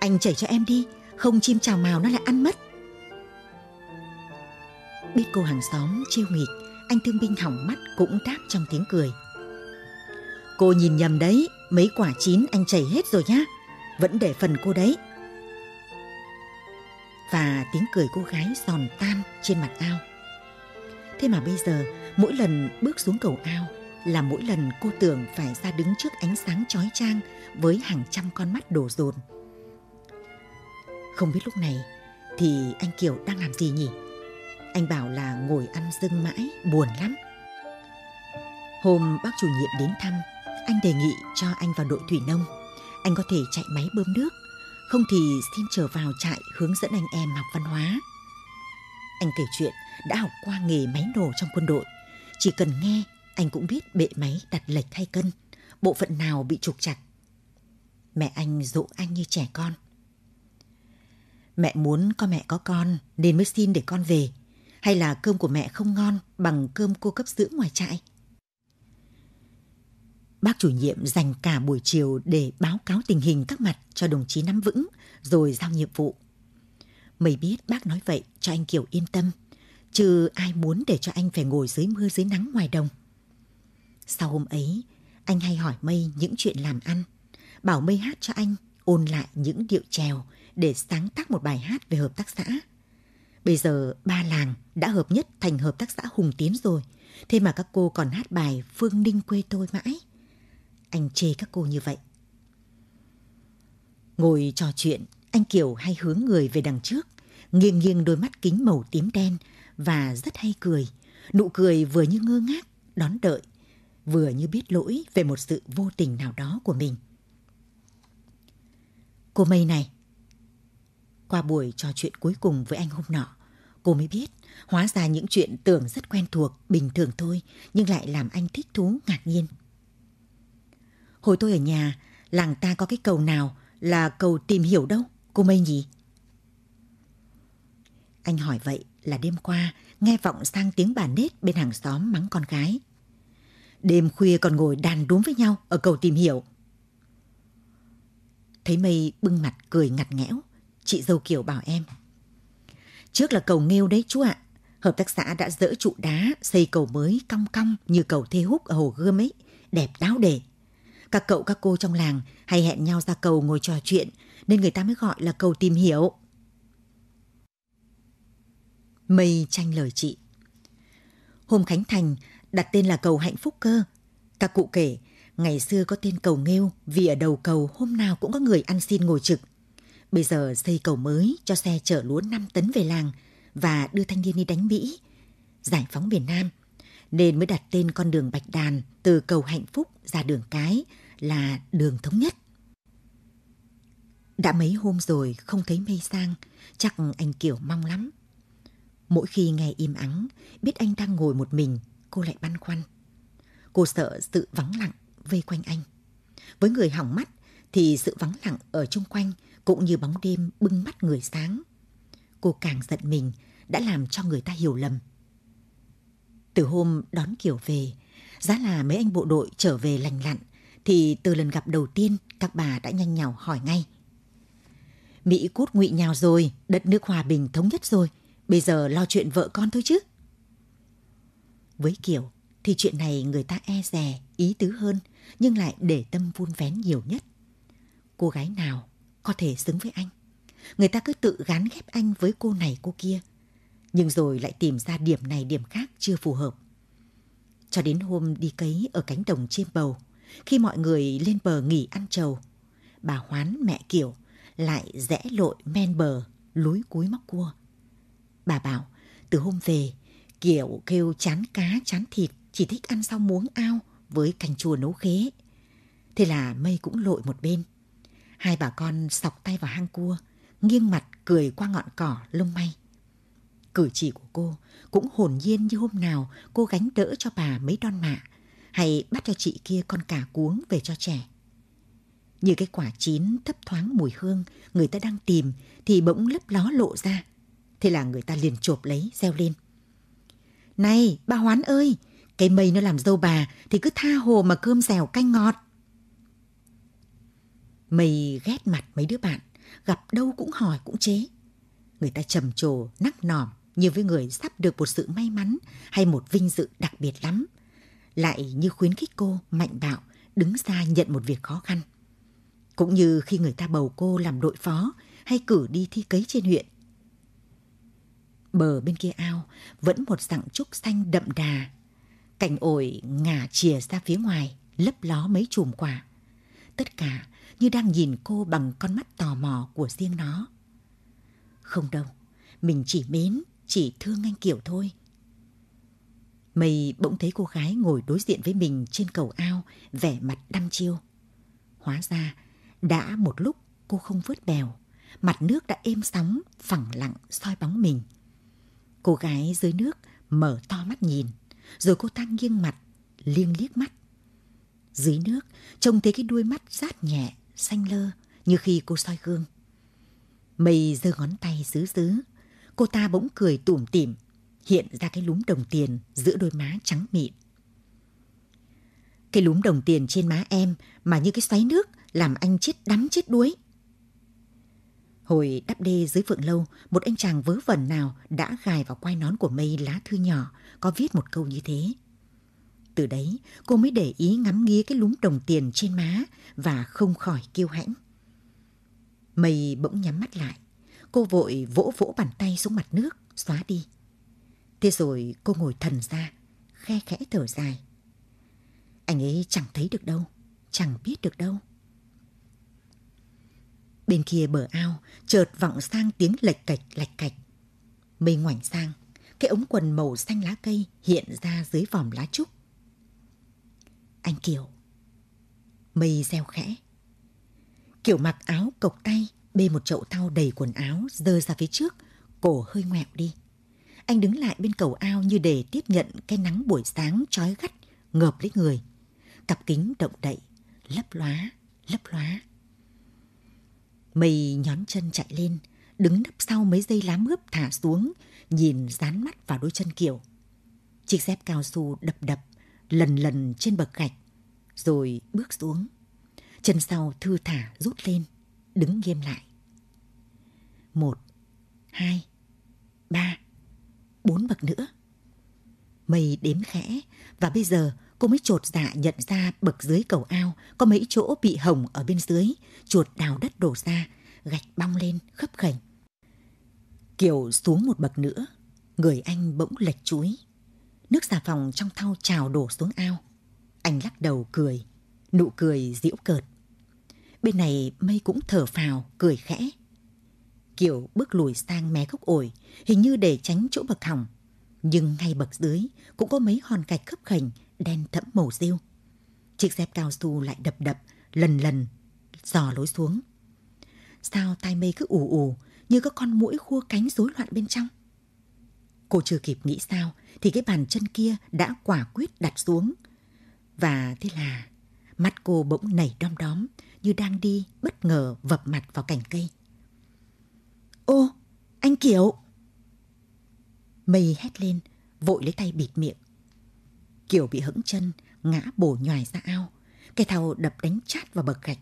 Anh chảy cho em đi, không chim chào mào nó lại ăn mất. Biết cô hàng xóm trêu nghịch, anh thương binh hỏng mắt cũng đáp trong tiếng cười. Cô nhìn nhầm đấy, mấy quả chín anh chảy hết rồi nhá, vẫn để phần cô đấy. Và tiếng cười cô gái giòn tan trên mặt ao. Thế mà bây giờ, mỗi lần bước xuống cầu ao là mỗi lần cô tưởng phải ra đứng trước ánh sáng chói chang với hàng trăm con mắt đổ dồn. Không biết lúc này thì anh Kiều đang làm gì nhỉ? Anh bảo là ngồi ăn dưng mãi, buồn lắm. Hôm bác chủ nhiệm đến thăm, anh đề nghị cho anh vào đội thủy nông. Anh có thể chạy máy bơm nước, không thì xin trở vào trại hướng dẫn anh em học văn hóa. Anh kể chuyện đã học qua nghề máy nổ trong quân đội. Chỉ cần nghe, anh cũng biết bệ máy đặt lệch hay cân, bộ phận nào bị trục trặc. Mẹ anh dỗ anh như trẻ con. Mẹ muốn con mẹ có con nên mới xin để con về. Hay là cơm của mẹ không ngon bằng cơm cô cấp dưỡng ngoài trại. Bác chủ nhiệm dành cả buổi chiều để báo cáo tình hình các mặt cho đồng chí nắm vững rồi giao nhiệm vụ. Mày biết bác nói vậy cho anh Kiều yên tâm, chứ ai muốn để cho anh phải ngồi dưới mưa dưới nắng ngoài đồng. Sau hôm ấy, anh hay hỏi Mây những chuyện làm ăn, bảo Mây hát cho anh ôn lại những điệu chèo để sáng tác một bài hát về hợp tác xã. Bây giờ ba làng đã hợp nhất thành hợp tác xã Hùng Tiến rồi, thế mà các cô còn hát bài Phương Ninh quê tôi mãi. Anh chê các cô như vậy. Ngồi trò chuyện, anh Kiều hay hướng người về đằng trước, nghiêng nghiêng đôi mắt kính màu tím đen và rất hay cười. Nụ cười vừa như ngơ ngác, đón đợi, vừa như biết lỗi về một sự vô tình nào đó của mình. Cô Mây này, qua buổi trò chuyện cuối cùng với anh hôm nọ, cô mới biết hóa ra những chuyện tưởng rất quen thuộc, bình thường thôi, nhưng lại làm anh thích thú, ngạc nhiên. Hồi tôi ở nhà, làng ta có cái cầu nào là cầu tìm hiểu đâu, cô Mây nhỉ? Anh hỏi vậy là đêm qua nghe vọng sang tiếng bà nết bên hàng xóm mắng con gái. Đêm khuya còn ngồi đàn đúm với nhau ở cầu tìm hiểu. Thấy Mây bưng mặt cười ngặt nghẽo, chị dâu Kiều bảo em. Trước là cầu Nghêu đấy chú ạ. Hợp tác xã đã dỡ trụ đá, xây cầu mới cong cong như cầu Thê Húc ở Hồ Gươm ấy, đẹp đáo để. Các cậu các cô trong làng hay hẹn nhau ra cầu ngồi trò chuyện, nên người ta mới gọi là cầu tìm hiểu. Mây tranh lời chị. Hôm khánh thành đặt tên là cầu Hạnh Phúc cơ. Các cụ kể ngày xưa có tên cầu Nghêu vì ở đầu cầu hôm nào cũng có người ăn xin ngồi trực. Bây giờ xây cầu mới cho xe chở lúa năm tấn về làng và đưa thanh niên đi đánh Mỹ, giải phóng miền Nam, nên mới đặt tên con đường Bạch Đàn từ cầu Hạnh Phúc ra đường Cái là đường Thống Nhất. Đã mấy hôm rồi không thấy Mây sang, chắc anh Kiều mong lắm, Mỗi khi nghe im ắng, biết anh đang ngồi một mình, cô lại băn khoăn. Cô sợ sự vắng lặng vây quanh anh. Với người hỏng mắt thì sự vắng lặng ở chung quanh cũng như bóng đêm bưng mắt người sáng. Cô càng giận mình đã làm cho người ta hiểu lầm. Từ hôm đón Kiều về, giá là mấy anh bộ đội trở về lành lặn, thì từ lần gặp đầu tiên các bà đã nhanh nhảu hỏi ngay. Mỹ cút ngụy nhào rồi, đất nước hòa bình thống nhất rồi, bây giờ lo chuyện vợ con thôi chứ. Với Kiều thì chuyện này người ta e dè, ý tứ hơn, nhưng lại để tâm vun vén nhiều nhất. Cô gái nào có thể xứng với anh? Người ta cứ tự gán ghép anh với cô này cô kia, nhưng rồi lại tìm ra điểm này điểm khác chưa phù hợp. Cho đến hôm đi cấy ở cánh đồng Chiêm Bầu, khi mọi người lên bờ nghỉ ăn trầu, bà Hoán mẹ Kiều lại rẽ lội men bờ, lúi cúi móc cua. Bà bảo từ hôm về, Kiều kêu chán cá chán thịt, chỉ thích ăn rau muống ao với canh chua nấu khế. Thế là Mây cũng lội một bên. Hai bà con sọc tay vào hang cua, nghiêng mặt cười qua ngọn cỏ lông may. Cử chỉ của cô cũng hồn nhiên như hôm nào cô gánh đỡ cho bà mấy đon mạ, hay bắt cho chị kia con cà cuống về cho trẻ. Như cái quả chín thấp thoáng mùi hương người ta đang tìm thì bỗng lấp ló lộ ra. Thế là người ta liền chộp lấy, reo lên. Này, bà Hoán ơi, cái Mây nó làm dâu bà thì cứ tha hồ mà cơm dẻo canh ngọt. Mây ghét mặt mấy đứa bạn, gặp đâu cũng hỏi cũng chế. Người ta trầm trồ, nắc nỏm như với người sắp được một sự may mắn hay một vinh dự đặc biệt lắm. Lại như khuyến khích cô mạnh bạo đứng ra nhận một việc khó khăn. Cũng như khi người ta bầu cô làm đội phó hay cử đi thi cấy trên huyện. Bờ bên kia ao vẫn một dặng trúc xanh đậm đà. Cành ổi ngả chìa ra phía ngoài, lấp ló mấy chùm quả. Tất cả như đang nhìn cô bằng con mắt tò mò của riêng nó. Không đâu, mình chỉ mến, chỉ thương anh Kiều thôi. Mây bỗng thấy cô gái ngồi đối diện với mình trên cầu ao, vẻ mặt đăm chiêu. Hóa ra, đã một lúc cô không vớt bèo, mặt nước đã êm sóng, phẳng lặng soi bóng mình. Cô gái dưới nước mở to mắt nhìn, rồi cô ta nghiêng mặt, liêng liếc mắt. Dưới nước, trông thấy cái đuôi mắt rát nhẹ, xanh lơ, như khi cô soi gương. Mây giơ ngón tay dứ dứ, cô ta bỗng cười tủm tỉm, hiện ra cái lúm đồng tiền giữa đôi má trắng mịn. Cái lúm đồng tiền trên má em mà như cái xoáy nước làm anh chết đắm chết đuối. Hồi đắp đê dưới Phượng Lâu, một anh chàng vớ vẩn nào đã gài vào quai nón của Mây lá thư nhỏ có viết một câu như thế. Từ đấy, cô mới để ý ngắm nghía cái lúm đồng tiền trên má và không khỏi kiêu hãnh. Mây bỗng nhắm mắt lại, cô vội vỗ vỗ bàn tay xuống mặt nước, xóa đi. Thế rồi cô ngồi thần ra, khe khẽ thở dài. Anh ấy chẳng thấy được đâu, chẳng biết được đâu. Bên kia bờ ao, chợt vọng sang tiếng lệch cạch lạch cạch. Mây ngoảnh sang, cái ống quần màu xanh lá cây hiện ra dưới vòm lá trúc. Anh Kiều. Mây reo khẽ. Kiều mặc áo cộc tay, bê một chậu thau đầy quần áo, dơ ra phía trước, cổ hơi ngoẹo đi. Anh đứng lại bên cầu ao như để tiếp nhận cái nắng buổi sáng chói gắt, ngợp lấy người. Cặp kính động đậy, lấp lóa, lấp lóa. Mây nhón chân chạy lên, đứng nấp sau mấy dây lá mướp thả xuống, nhìn dán mắt vào đôi chân Kiều. Chiếc dép cao su đập đập, lần lần trên bậc gạch, rồi bước xuống. Chân sau thư thả rút lên, đứng nghiêm lại. Một, hai, ba, bốn bậc nữa. Mây đếm khẽ, và bây giờ cô mới chột dạ nhận ra bậc dưới cầu ao có mấy chỗ bị hồng ở bên dưới, chuột đào đất đổ ra, gạch bong lên khấp khểnh. Kiều xuống một bậc nữa, người anh bỗng lệch chúi. Nước xà phòng trong thau trào đổ xuống ao. Anh lắc đầu cười, nụ cười giễu cợt. Bên này Mây cũng thở phào, cười khẽ. Kiều bước lùi sang mé gốc ổi, hình như để tránh chỗ bậc hỏng. Nhưng ngay bậc dưới cũng có mấy hòn gạch khấp khểnh đen thẫm màu rêu. Chiếc dép cao su lại đập đập, lần lần dò lối xuống. Sao tai Mây cứ ù ù như có con muỗi khua cánh rối loạn bên trong. Cô chưa kịp nghĩ sao thì cái bàn chân kia đã quả quyết đặt xuống. Và thế là mắt cô bỗng nảy đom đóm như đang đi bất ngờ vập mặt vào cành cây. Ô, anh Kiểu! Mây hét lên, vội lấy tay bịt miệng. Kiểu bị hững chân, ngã bổ nhoài ra ao. Cái thau đập đánh chát vào bậc gạch.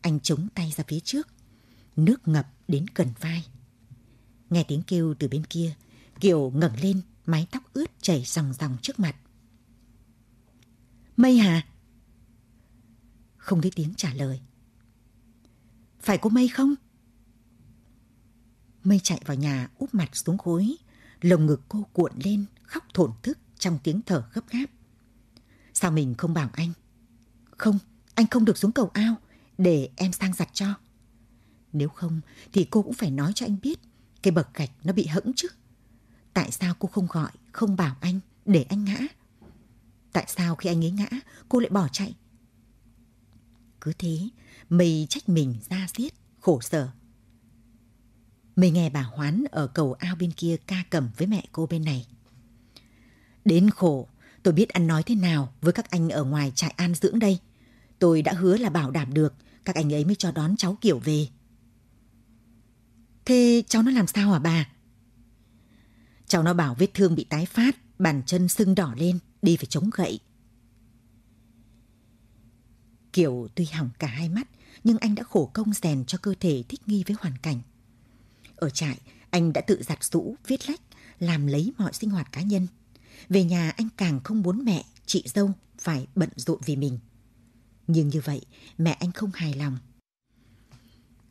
Anh chống tay ra phía trước. Nước ngập đến gần vai. Nghe tiếng kêu từ bên kia, Kiều ngẩng lên, mái tóc ướt chảy ròng ròng trước mặt. Mây hả? Không thấy tiếng trả lời. Phải cô Mây không? Mây chạy vào nhà úp mặt xuống gối, lồng ngực cô cuộn lên, khóc thổn thức trong tiếng thở gấp gáp. Sao mình không bảo anh? Không, anh không được xuống cầu ao, để em sang giặt cho. Nếu không thì cô cũng phải nói cho anh biết cái bậc gạch nó bị hẫng chứ. Tại sao cô không gọi, không bảo anh để anh ngã? Tại sao khi anh ấy ngã, cô lại bỏ chạy? Cứ thế, Mây trách mình ra diết, khổ sở. Mây nghe bà Hoán ở cầu ao bên kia ca cẩm với mẹ cô bên này. Đến khổ, tôi biết ăn nói thế nào với các anh ở ngoài trại an dưỡng đây. Tôi đã hứa là bảo đảm được, các anh ấy mới cho đón cháu Kiểu về. Thế cháu nó làm sao hả bà? Cháu nó bảo vết thương bị tái phát, bàn chân sưng đỏ lên, đi phải chống gậy. Kiểu tuy hỏng cả hai mắt, nhưng anh đã khổ công rèn cho cơ thể thích nghi với hoàn cảnh. Ở trại, anh đã tự giặt giũ, viết lách, làm lấy mọi sinh hoạt cá nhân. Về nhà anh càng không muốn mẹ, chị dâu phải bận rộn vì mình. Nhưng như vậy, mẹ anh không hài lòng.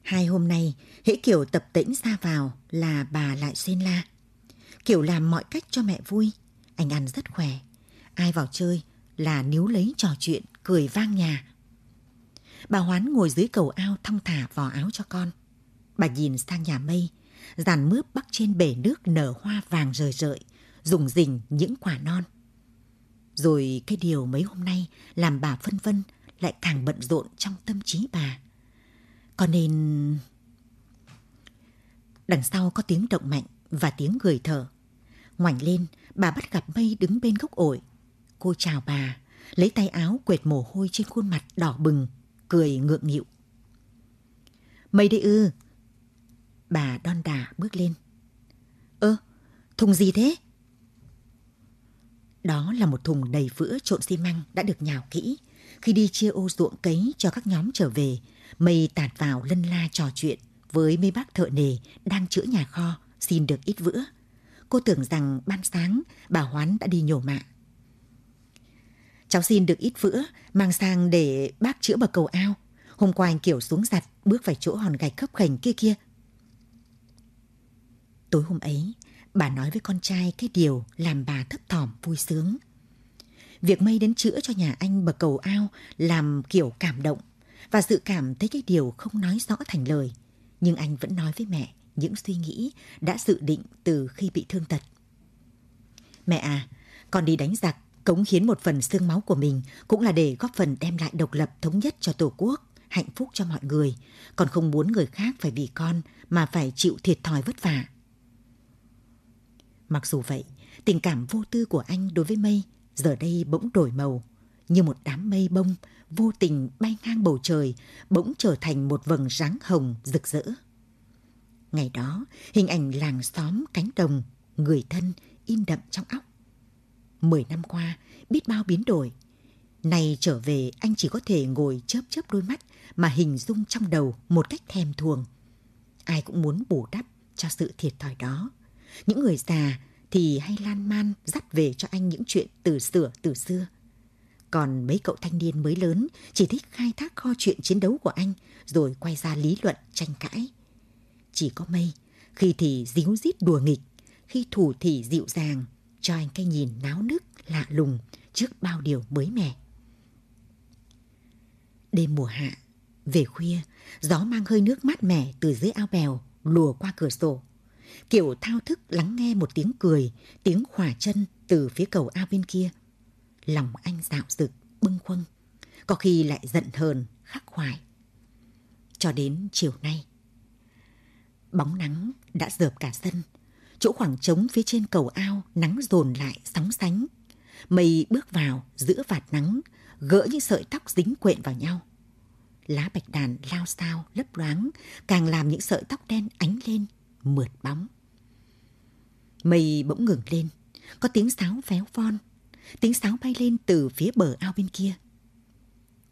Hai hôm nay, hễ Kiều tập tễnh ra vào là bà lại xen la. Kiều làm mọi cách cho mẹ vui, anh ăn rất khỏe. Ai vào chơi là níu lấy trò chuyện, cười vang nhà. Bà Hoán ngồi dưới cầu ao thong thả vò áo cho con. Bà nhìn sang nhà Mây, dàn mướp bắc trên bể nước nở hoa vàng rời rợi, rùng rỉnh những quả non. Rồi cái điều mấy hôm nay làm bà phân vân lại càng bận rộn trong tâm trí bà. Còn nên... Đằng sau có tiếng động mạnh và tiếng người thở. Ngoảnh lên, bà bắt gặp Mây đứng bên gốc ổi. Cô chào bà, lấy tay áo quệt mồ hôi trên khuôn mặt đỏ bừng, cười ngượng nghịu. Mây đây ư? Ừ. Bà đon đả bước lên. Ơ, thùng gì thế? Đó là một thùng đầy vữa trộn xi măng đã được nhào kỹ. Khi đi chia ô ruộng cấy cho các nhóm trở về, Mây tạt vào lân la trò chuyện với mấy bác thợ nề đang chữa nhà kho xin được ít vữa. Cô tưởng rằng ban sáng bà Hoán đã đi nhổ mạ. Cháu xin được ít vữa mang sang để bác chữa bậc cầu ao. Hôm qua anh Kiểu xuống giặt bước phải chỗ hòn gạch khấp khềnh kia kia. Tối hôm ấy, bà nói với con trai cái điều làm bà thấp thỏm vui sướng. Việc Mây đến chữa cho nhà anh bậc cầu ao làm Kiểu cảm động. Và dự cảm thấy cái điều không nói rõ thành lời. Nhưng anh vẫn nói với mẹ những suy nghĩ đã dự định từ khi bị thương tật. Mẹ à, con đi đánh giặc, cống hiến một phần xương máu của mình cũng là để góp phần đem lại độc lập thống nhất cho Tổ quốc, hạnh phúc cho mọi người. Con không muốn người khác phải vì con mà phải chịu thiệt thòi vất vả. Mặc dù vậy, tình cảm vô tư của anh đối với Mây giờ đây bỗng đổi màu. Như một đám mây bông vô tình bay ngang bầu trời, bỗng trở thành một vầng ráng hồng rực rỡ. Ngày đó, hình ảnh làng xóm cánh đồng, người thân in đậm trong óc. Mười năm qua, biết bao biến đổi. Nay trở về, anh chỉ có thể ngồi chớp chớp đôi mắt mà hình dung trong đầu một cách thèm thuồng. Ai cũng muốn bù đắp cho sự thiệt thòi đó. Những người già thì hay lan man dắt về cho anh những chuyện từ xưa từ xưa. Còn mấy cậu thanh niên mới lớn chỉ thích khai thác kho chuyện chiến đấu của anh rồi quay ra lý luận tranh cãi. Chỉ có Mây, khi thì díu dít đùa nghịch, khi thủ thì dịu dàng, cho anh cái nhìn náo nức, lạ lùng trước bao điều mới mẻ. Đêm mùa hạ, về khuya, gió mang hơi nước mát mẻ từ dưới ao bèo lùa qua cửa sổ. Kiểu thao thức lắng nghe một tiếng cười, tiếng khỏa chân từ phía cầu ao bên kia. Lòng anh dạo dực, bâng khuâng, có khi lại giận hờn, khắc khoải. Cho đến chiều nay, bóng nắng đã rợp cả sân. chỗ khoảng trống phía trên cầu ao nắng dồn lại sóng sánh. Mây bước vào giữa vạt nắng, gỡ những sợi tóc dính quện vào nhau. Lá bạch đàn lao xao lấp loáng, càng làm những sợi tóc đen ánh lên, mượt bóng. Mây bỗng ngừng lên, có tiếng sáo véo von. Tiếng sáo bay lên từ phía bờ ao bên kia.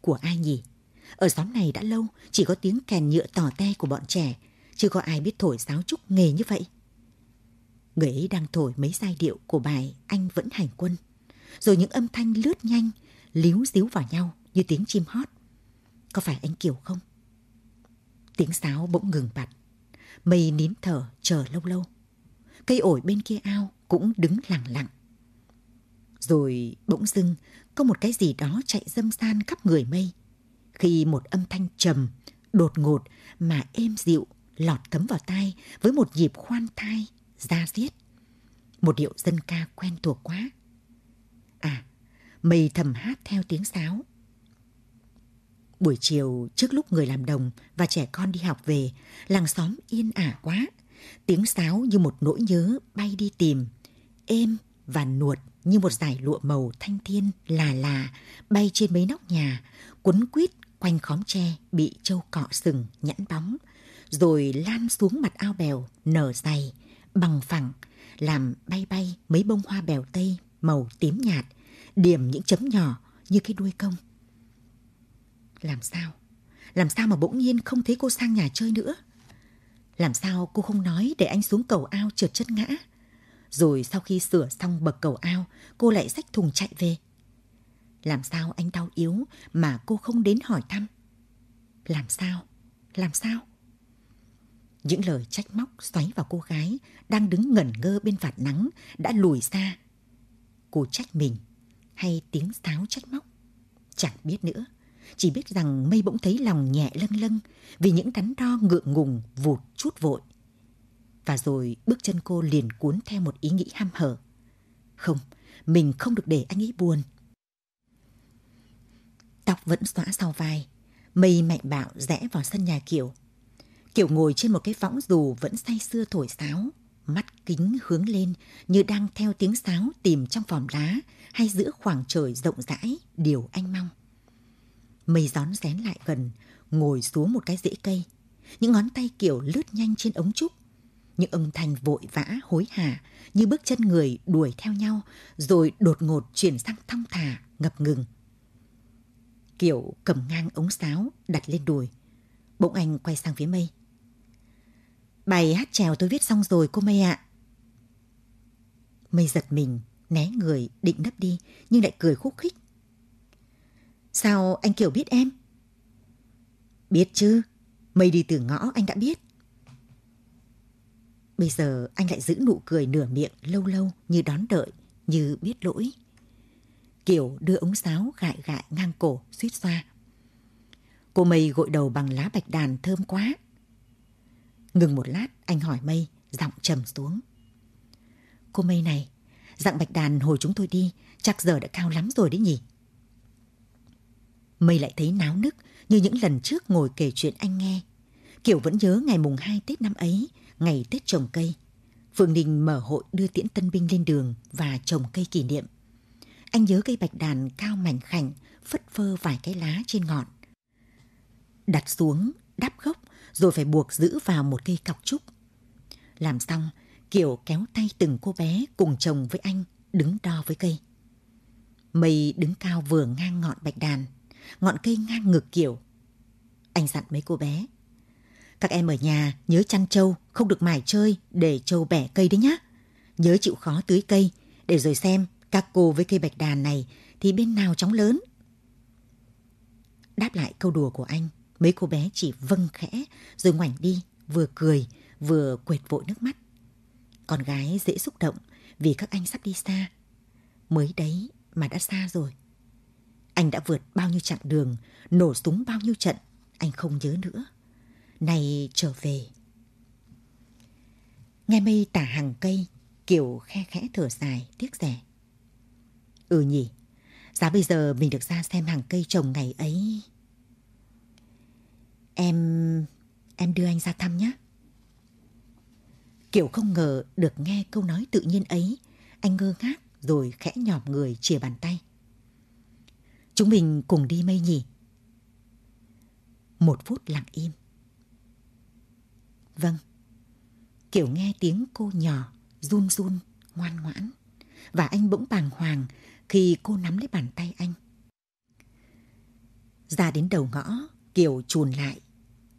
Của ai nhỉ? Ở xóm này đã lâu chỉ có tiếng kèn nhựa tò te của bọn trẻ, chứ có ai biết thổi sáo trúc nghề như vậy. Người ấy đang thổi mấy giai điệu của bài Anh Vẫn Hành Quân, rồi những âm thanh lướt nhanh, líu díu vào nhau như tiếng chim hót. Có phải anh Kiều không? Tiếng sáo bỗng ngừng bặt. Mây nín thở chờ lâu lâu. Cây ổi bên kia ao cũng đứng lặng lặng. Rồi bỗng dưng có một cái gì đó chạy dâm san khắp người Mây, khi một âm thanh trầm, đột ngột mà êm dịu lọt thấm vào tai với một nhịp khoan thai, da diết. Một điệu dân ca quen thuộc quá. À, Mây thầm hát theo tiếng sáo. Buổi chiều trước lúc người làm đồng và trẻ con đi học về, làng xóm yên ả quá. Tiếng sáo như một nỗi nhớ bay đi tìm, êm và nuột như một dải lụa màu thanh thiên là là bay trên mấy nóc nhà, quấn quít quanh khóm tre bị trâu cọ sừng nhẵn bóng, rồi lan xuống mặt ao bèo nở dày, bằng phẳng, làm bay bay mấy bông hoa bèo tây màu tím nhạt, điểm những chấm nhỏ như cái đuôi công. Làm sao? Làm sao mà bỗng nhiên không thấy cô sang nhà chơi nữa? Làm sao cô không nói để anh xuống cầu ao trượt chân ngã? Rồi sau khi sửa xong bậc cầu ao, cô lại xách thùng chạy về. Làm sao anh đau yếu mà cô không đến hỏi thăm? Làm sao? Làm sao? Những lời trách móc xoáy vào cô gái đang đứng ngẩn ngơ bên vạt nắng đã lùi xa. Cô trách mình hay tiếng sáo trách móc? Chẳng biết nữa. Chỉ biết rằng Mây bỗng thấy lòng nhẹ lâng lâng vì những đắn đo ngượng ngùng vụt chút vội. Và rồi bước chân cô liền cuốn theo một ý nghĩ ham hở. Không, mình không được để anh ấy buồn. Tóc vẫn xõa sau vai, Mây mạnh bạo rẽ vào sân nhà Kiều. Kiều ngồi trên một cái võng dù vẫn say sưa thổi sáo, mắt kính hướng lên như đang theo tiếng sáo tìm trong vòm lá hay giữa khoảng trời rộng rãi điều anh mong. Mây rón rén lại gần, ngồi xuống một cái rễ cây. Những ngón tay Kiều lướt nhanh trên ống trúc. Những âm thanh vội vã hối hả như bước chân người đuổi theo nhau, rồi đột ngột chuyển sang thong thả, ngập ngừng. Kiều cầm ngang ống sáo đặt lên đùi. Bỗng anh quay sang phía Mây. Bài hát chèo tôi viết xong rồi cô Mây ạ. À. Mây giật mình, né người định nấp đi nhưng lại cười khúc khích. Sao anh Kiều biết em? Biết chứ, Mây đi từ ngõ anh đã biết. Bây giờ anh lại giữ nụ cười nửa miệng lâu lâu như đón đợi, như biết lỗi. Kiều đưa ống sáo gại gại ngang cổ suýt xoa. Cô Mây gội đầu bằng lá bạch đàn thơm quá. Ngừng một lát anh hỏi Mây, giọng trầm xuống. Cô Mây này, dặn bạch đàn hồi chúng tôi đi chắc giờ đã cao lắm rồi đấy nhỉ? Mây lại thấy náo nức như những lần trước ngồi kể chuyện anh nghe. Kiều vẫn nhớ ngày mùng hai Tết năm ấy, ngày Tết trồng cây. Phương Đình mở hội đưa tiễn tân binh lên đường và trồng cây kỷ niệm. Anh nhớ cây bạch đàn cao mảnh khảnh, phất phơ vài cái lá trên ngọn. Đặt xuống, đắp gốc, rồi phải buộc giữ vào một cây cọc trúc. Làm xong, Kiều kéo tay từng cô bé cùng chồng với anh, đứng đo với cây. Mây đứng cao vừa ngang ngọn bạch đàn. Ngọn cây ngang ngực Kiều. Anh dặn mấy cô bé. Các em ở nhà nhớ chăn trâu, không được mải chơi để trâu bẻ cây đấy nhá. Nhớ chịu khó tưới cây, để rồi xem các cô với cây bạch đàn này thì bên nào chóng lớn. Đáp lại câu đùa của anh, mấy cô bé chỉ vâng khẽ rồi ngoảnh đi, vừa cười vừa quệt vội nước mắt. Con gái dễ xúc động vì các anh sắp đi xa. Mới đấy mà đã xa rồi. Anh đã vượt bao nhiêu chặng đường, nổ súng bao nhiêu trận, anh không nhớ nữa. Nay trở về. Nghe Mây tả hàng cây, Kiều khe khẽ thở dài, tiếc rẻ. Ừ nhỉ, giá bây giờ mình được ra xem hàng cây trồng ngày ấy. Em... em đưa anh ra thăm nhé. Kiều không ngờ được nghe câu nói tự nhiên ấy, anh ngơ ngác rồi khẽ nhòm người chìa bàn tay. Chúng mình cùng đi Mây nhỉ? Một phút lặng im. Vâng. Kiều nghe tiếng cô nhỏ, run run, ngoan ngoãn, và anh bỗng bàng hoàng khi cô nắm lấy bàn tay anh. Ra đến đầu ngõ, Kiều chùn lại.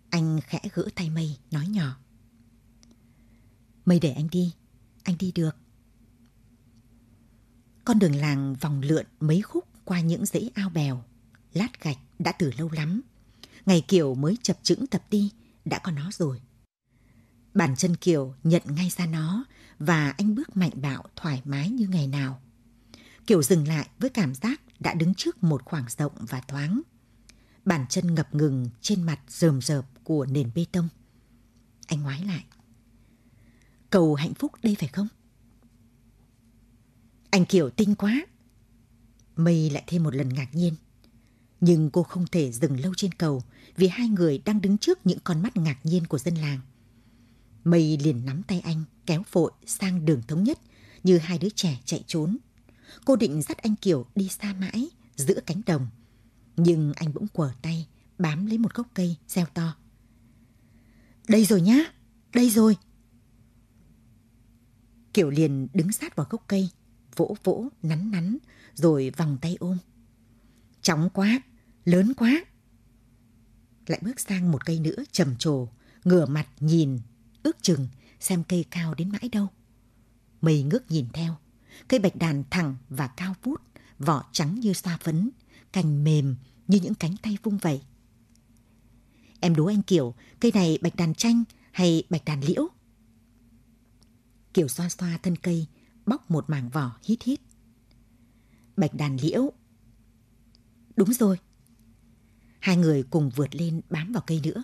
Anh khẽ gỡ tay Mây, nói nhỏ. Mây để anh đi, anh đi được. Con đường làng vòng lượn mấy khúc qua những dãy ao bèo, lát gạch đã từ lâu lắm. Ngày Kiều mới chập chững tập đi, đã có nó rồi. Bàn chân Kiều nhận ngay ra nó và anh bước mạnh bạo thoải mái như ngày nào. Kiều dừng lại với cảm giác đã đứng trước một khoảng rộng và thoáng. Bàn chân ngập ngừng trên mặt rờm rợp của nền bê tông. Anh ngoái lại. Cầu Hạnh Phúc đây phải không? Anh Kiều tinh quá. Mây lại thêm một lần ngạc nhiên. Nhưng cô không thể dừng lâu trên cầu vì hai người đang đứng trước những con mắt ngạc nhiên của dân làng. Mây liền nắm tay anh kéo vội sang đường Thống Nhất như hai đứa trẻ chạy trốn. Cô định dắt anh Kiều đi xa mãi giữa cánh đồng. Nhưng anh bỗng quờ tay bám lấy một gốc cây reo to. Đây rồi nhá, đây rồi. Kiều liền đứng sát vào gốc cây, vỗ vỗ, nắn nắn, rồi vòng tay ôm. Chóng quá, lớn quá. Lại bước sang một cây nữa trầm trồ, ngửa mặt nhìn, ước chừng xem cây cao đến mãi đâu. Mây ngước nhìn theo, cây bạch đàn thẳng và cao vút, vỏ trắng như xoa phấn, cành mềm như những cánh tay vung vẩy. Em đố anh Kiều, cây này bạch đàn chanh hay bạch đàn liễu? Kiều xoa xoa thân cây, bóc một mảng vỏ hít hít. Bạch đàn liễu. Đúng rồi. Hai người cùng vượt lên bám vào cây nữa.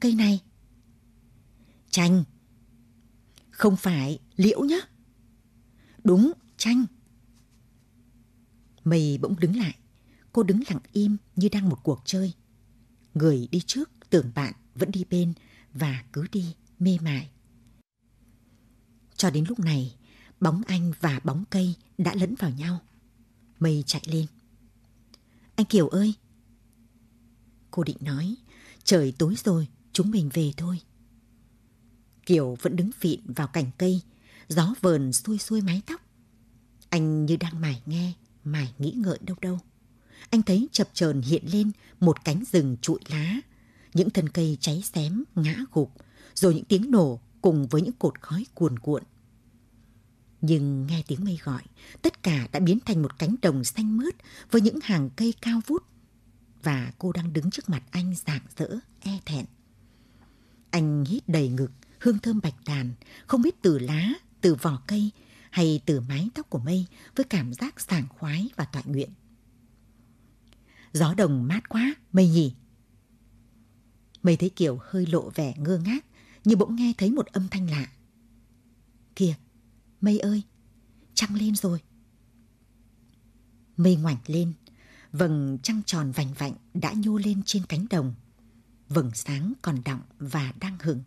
Cây này. Chanh. Không phải, liễu nhá. Đúng, chanh. Mây bỗng đứng lại. Cô đứng lặng im như đang một cuộc chơi. Người đi trước tưởng bạn vẫn đi bên và cứ đi mê mải. Cho đến lúc này, bóng anh và bóng cây đã lẫn vào nhau. Mây chạy lên. Anh Kiều ơi! Cô định nói, trời tối rồi, chúng mình về thôi. Kiều vẫn đứng phịn vào cành cây, gió vờn xuôi xuôi mái tóc. Anh như đang mải nghe, mải nghĩ ngợi đâu đâu. Anh thấy chập chờn hiện lên một cánh rừng trụi lá, những thân cây cháy xém, ngã gục, rồi những tiếng nổ cùng với những cột khói cuồn cuộn. Nhưng nghe tiếng Mây gọi, tất cả đã biến thành một cánh đồng xanh mướt với những hàng cây cao vút. Và cô đang đứng trước mặt anh rạng rỡ, e thẹn. Anh hít đầy ngực hương thơm bạch đàn, không biết từ lá, từ vỏ cây hay từ mái tóc của Mây, với cảm giác sảng khoái và toại nguyện. Gió đồng mát quá, Mây nhỉ? Mây thấy Kiều hơi lộ vẻ ngơ ngác, như bỗng nghe thấy một âm thanh lạ. Kìa, Mây ơi, trăng lên rồi. Mây ngoảnh lên, vầng trăng tròn vành vạnh đã nhô lên trên cánh đồng. Vầng sáng còn đọng và đang hửng.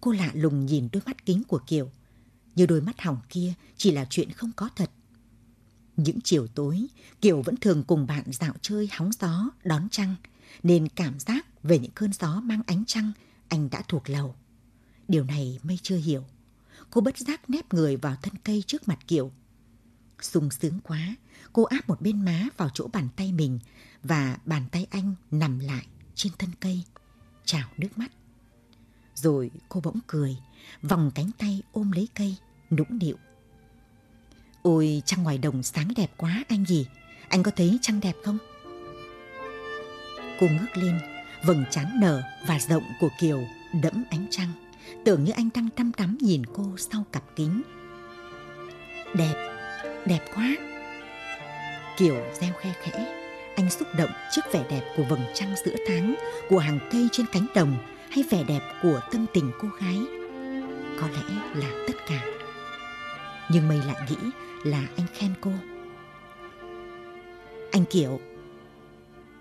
Cô lạ lùng nhìn đôi mắt kính của Kiều, như đôi mắt hỏng kia chỉ là chuyện không có thật. Những chiều tối, Kiều vẫn thường cùng bạn dạo chơi hóng gió, đón trăng, nên cảm giác về những cơn gió mang ánh trăng anh đã thuộc lầu. Điều này Mây chưa hiểu. Cô bất giác nép người vào thân cây trước mặt Kiều. Sung sướng quá, cô áp một bên má vào chỗ bàn tay mình và bàn tay anh nằm lại trên thân cây, trào nước mắt. Rồi cô bỗng cười, vòng cánh tay ôm lấy cây, nũng nịu. Ôi, trăng ngoài đồng sáng đẹp quá anh gì, anh có thấy trăng đẹp không? Cô ngước lên, vầng trán nở và rộng của Kiều đẫm ánh trăng, tưởng như anh đang đăm đắm nhìn cô sau cặp kính. Đẹp, đẹp quá. Kiều reo khe khẽ, anh xúc động trước vẻ đẹp của vầng trăng giữa tháng, của hàng cây trên cánh đồng, hay vẻ đẹp của tâm tình cô gái. Có lẽ là tất cả. Nhưng Mây lại nghĩ là anh khen cô. Anh Kiều.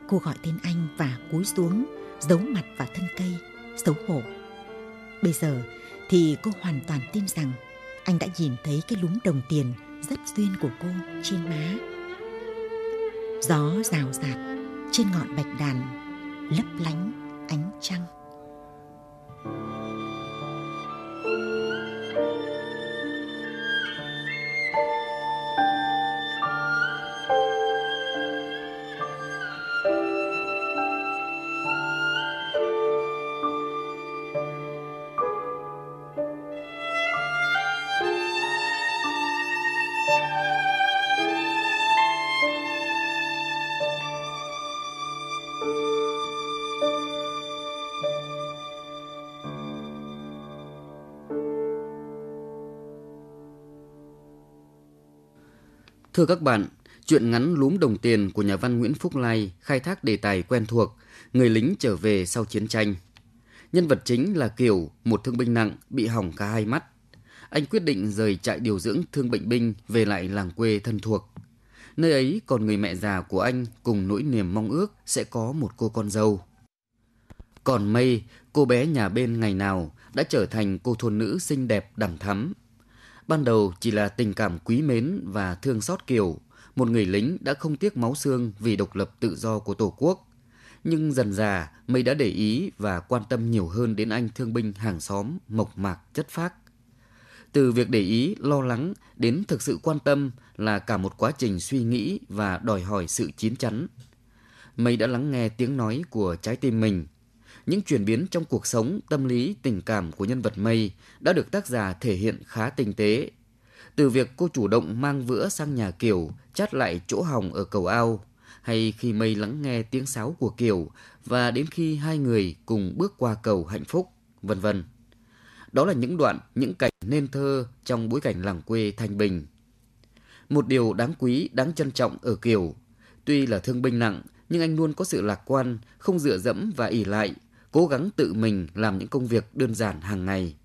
Cô gọi tên anh và cúi xuống, giấu mặt vào thân cây, xấu hổ. Bây giờ thì cô hoàn toàn tin rằng anh đã nhìn thấy cái lúm đồng tiền rất duyên của cô trên má. Gió rào rạt trên ngọn bạch đàn, lấp lánh ánh trăng. Thưa các bạn, truyện ngắn Lúm đồng tiền của nhà văn Nguyễn Phúc Lai khai thác đề tài quen thuộc, người lính trở về sau chiến tranh. Nhân vật chính là Kiểu, một thương binh nặng bị hỏng cả hai mắt. Anh quyết định rời trại điều dưỡng thương bệnh binh về lại làng quê thân thuộc. Nơi ấy còn người mẹ già của anh cùng nỗi niềm mong ước sẽ có một cô con dâu. Còn Mây, cô bé nhà bên ngày nào đã trở thành cô thôn nữ xinh đẹp đằm thắm. Ban đầu chỉ là tình cảm quý mến và thương xót Kiều, một người lính đã không tiếc máu xương vì độc lập tự do của Tổ quốc. Nhưng dần dà, Mây đã để ý và quan tâm nhiều hơn đến anh thương binh hàng xóm mộc mạc chất phác. Từ việc để ý, lo lắng đến thực sự quan tâm là cả một quá trình suy nghĩ và đòi hỏi sự chín chắn. Mây đã lắng nghe tiếng nói của trái tim mình. Những chuyển biến trong cuộc sống, tâm lý, tình cảm của nhân vật Mây đã được tác giả thể hiện khá tinh tế. Từ việc cô chủ động mang vữa sang nhà Kiều, chát lại chỗ hỏng ở cầu ao, hay khi Mây lắng nghe tiếng sáo của Kiều và đến khi hai người cùng bước qua cầu hạnh phúc, vân vân. Đó là những đoạn, những cảnh nên thơ trong bối cảnh làng quê thanh bình. Một điều đáng quý, đáng trân trọng ở Kiều, tuy là thương binh nặng, nhưng anh luôn có sự lạc quan, không dựa dẫm và ỷ lại, cố gắng tự mình làm những công việc đơn giản hàng ngày.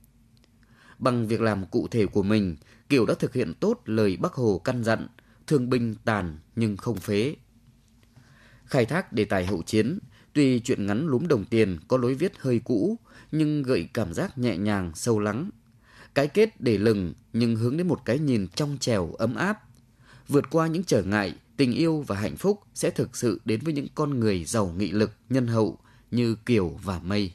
Bằng việc làm cụ thể của mình, Kiều đã thực hiện tốt lời Bác Hồ căn dặn, thương binh tàn nhưng không phế. Khai thác đề tài hậu chiến, tuy truyện ngắn Lúm đồng tiền có lối viết hơi cũ, nhưng gợi cảm giác nhẹ nhàng, sâu lắng. Cái kết để lừng nhưng hướng đến một cái nhìn trong trẻo, ấm áp. Vượt qua những trở ngại, tình yêu và hạnh phúc sẽ thực sự đến với những con người giàu nghị lực, nhân hậu, như Kiều và Mây.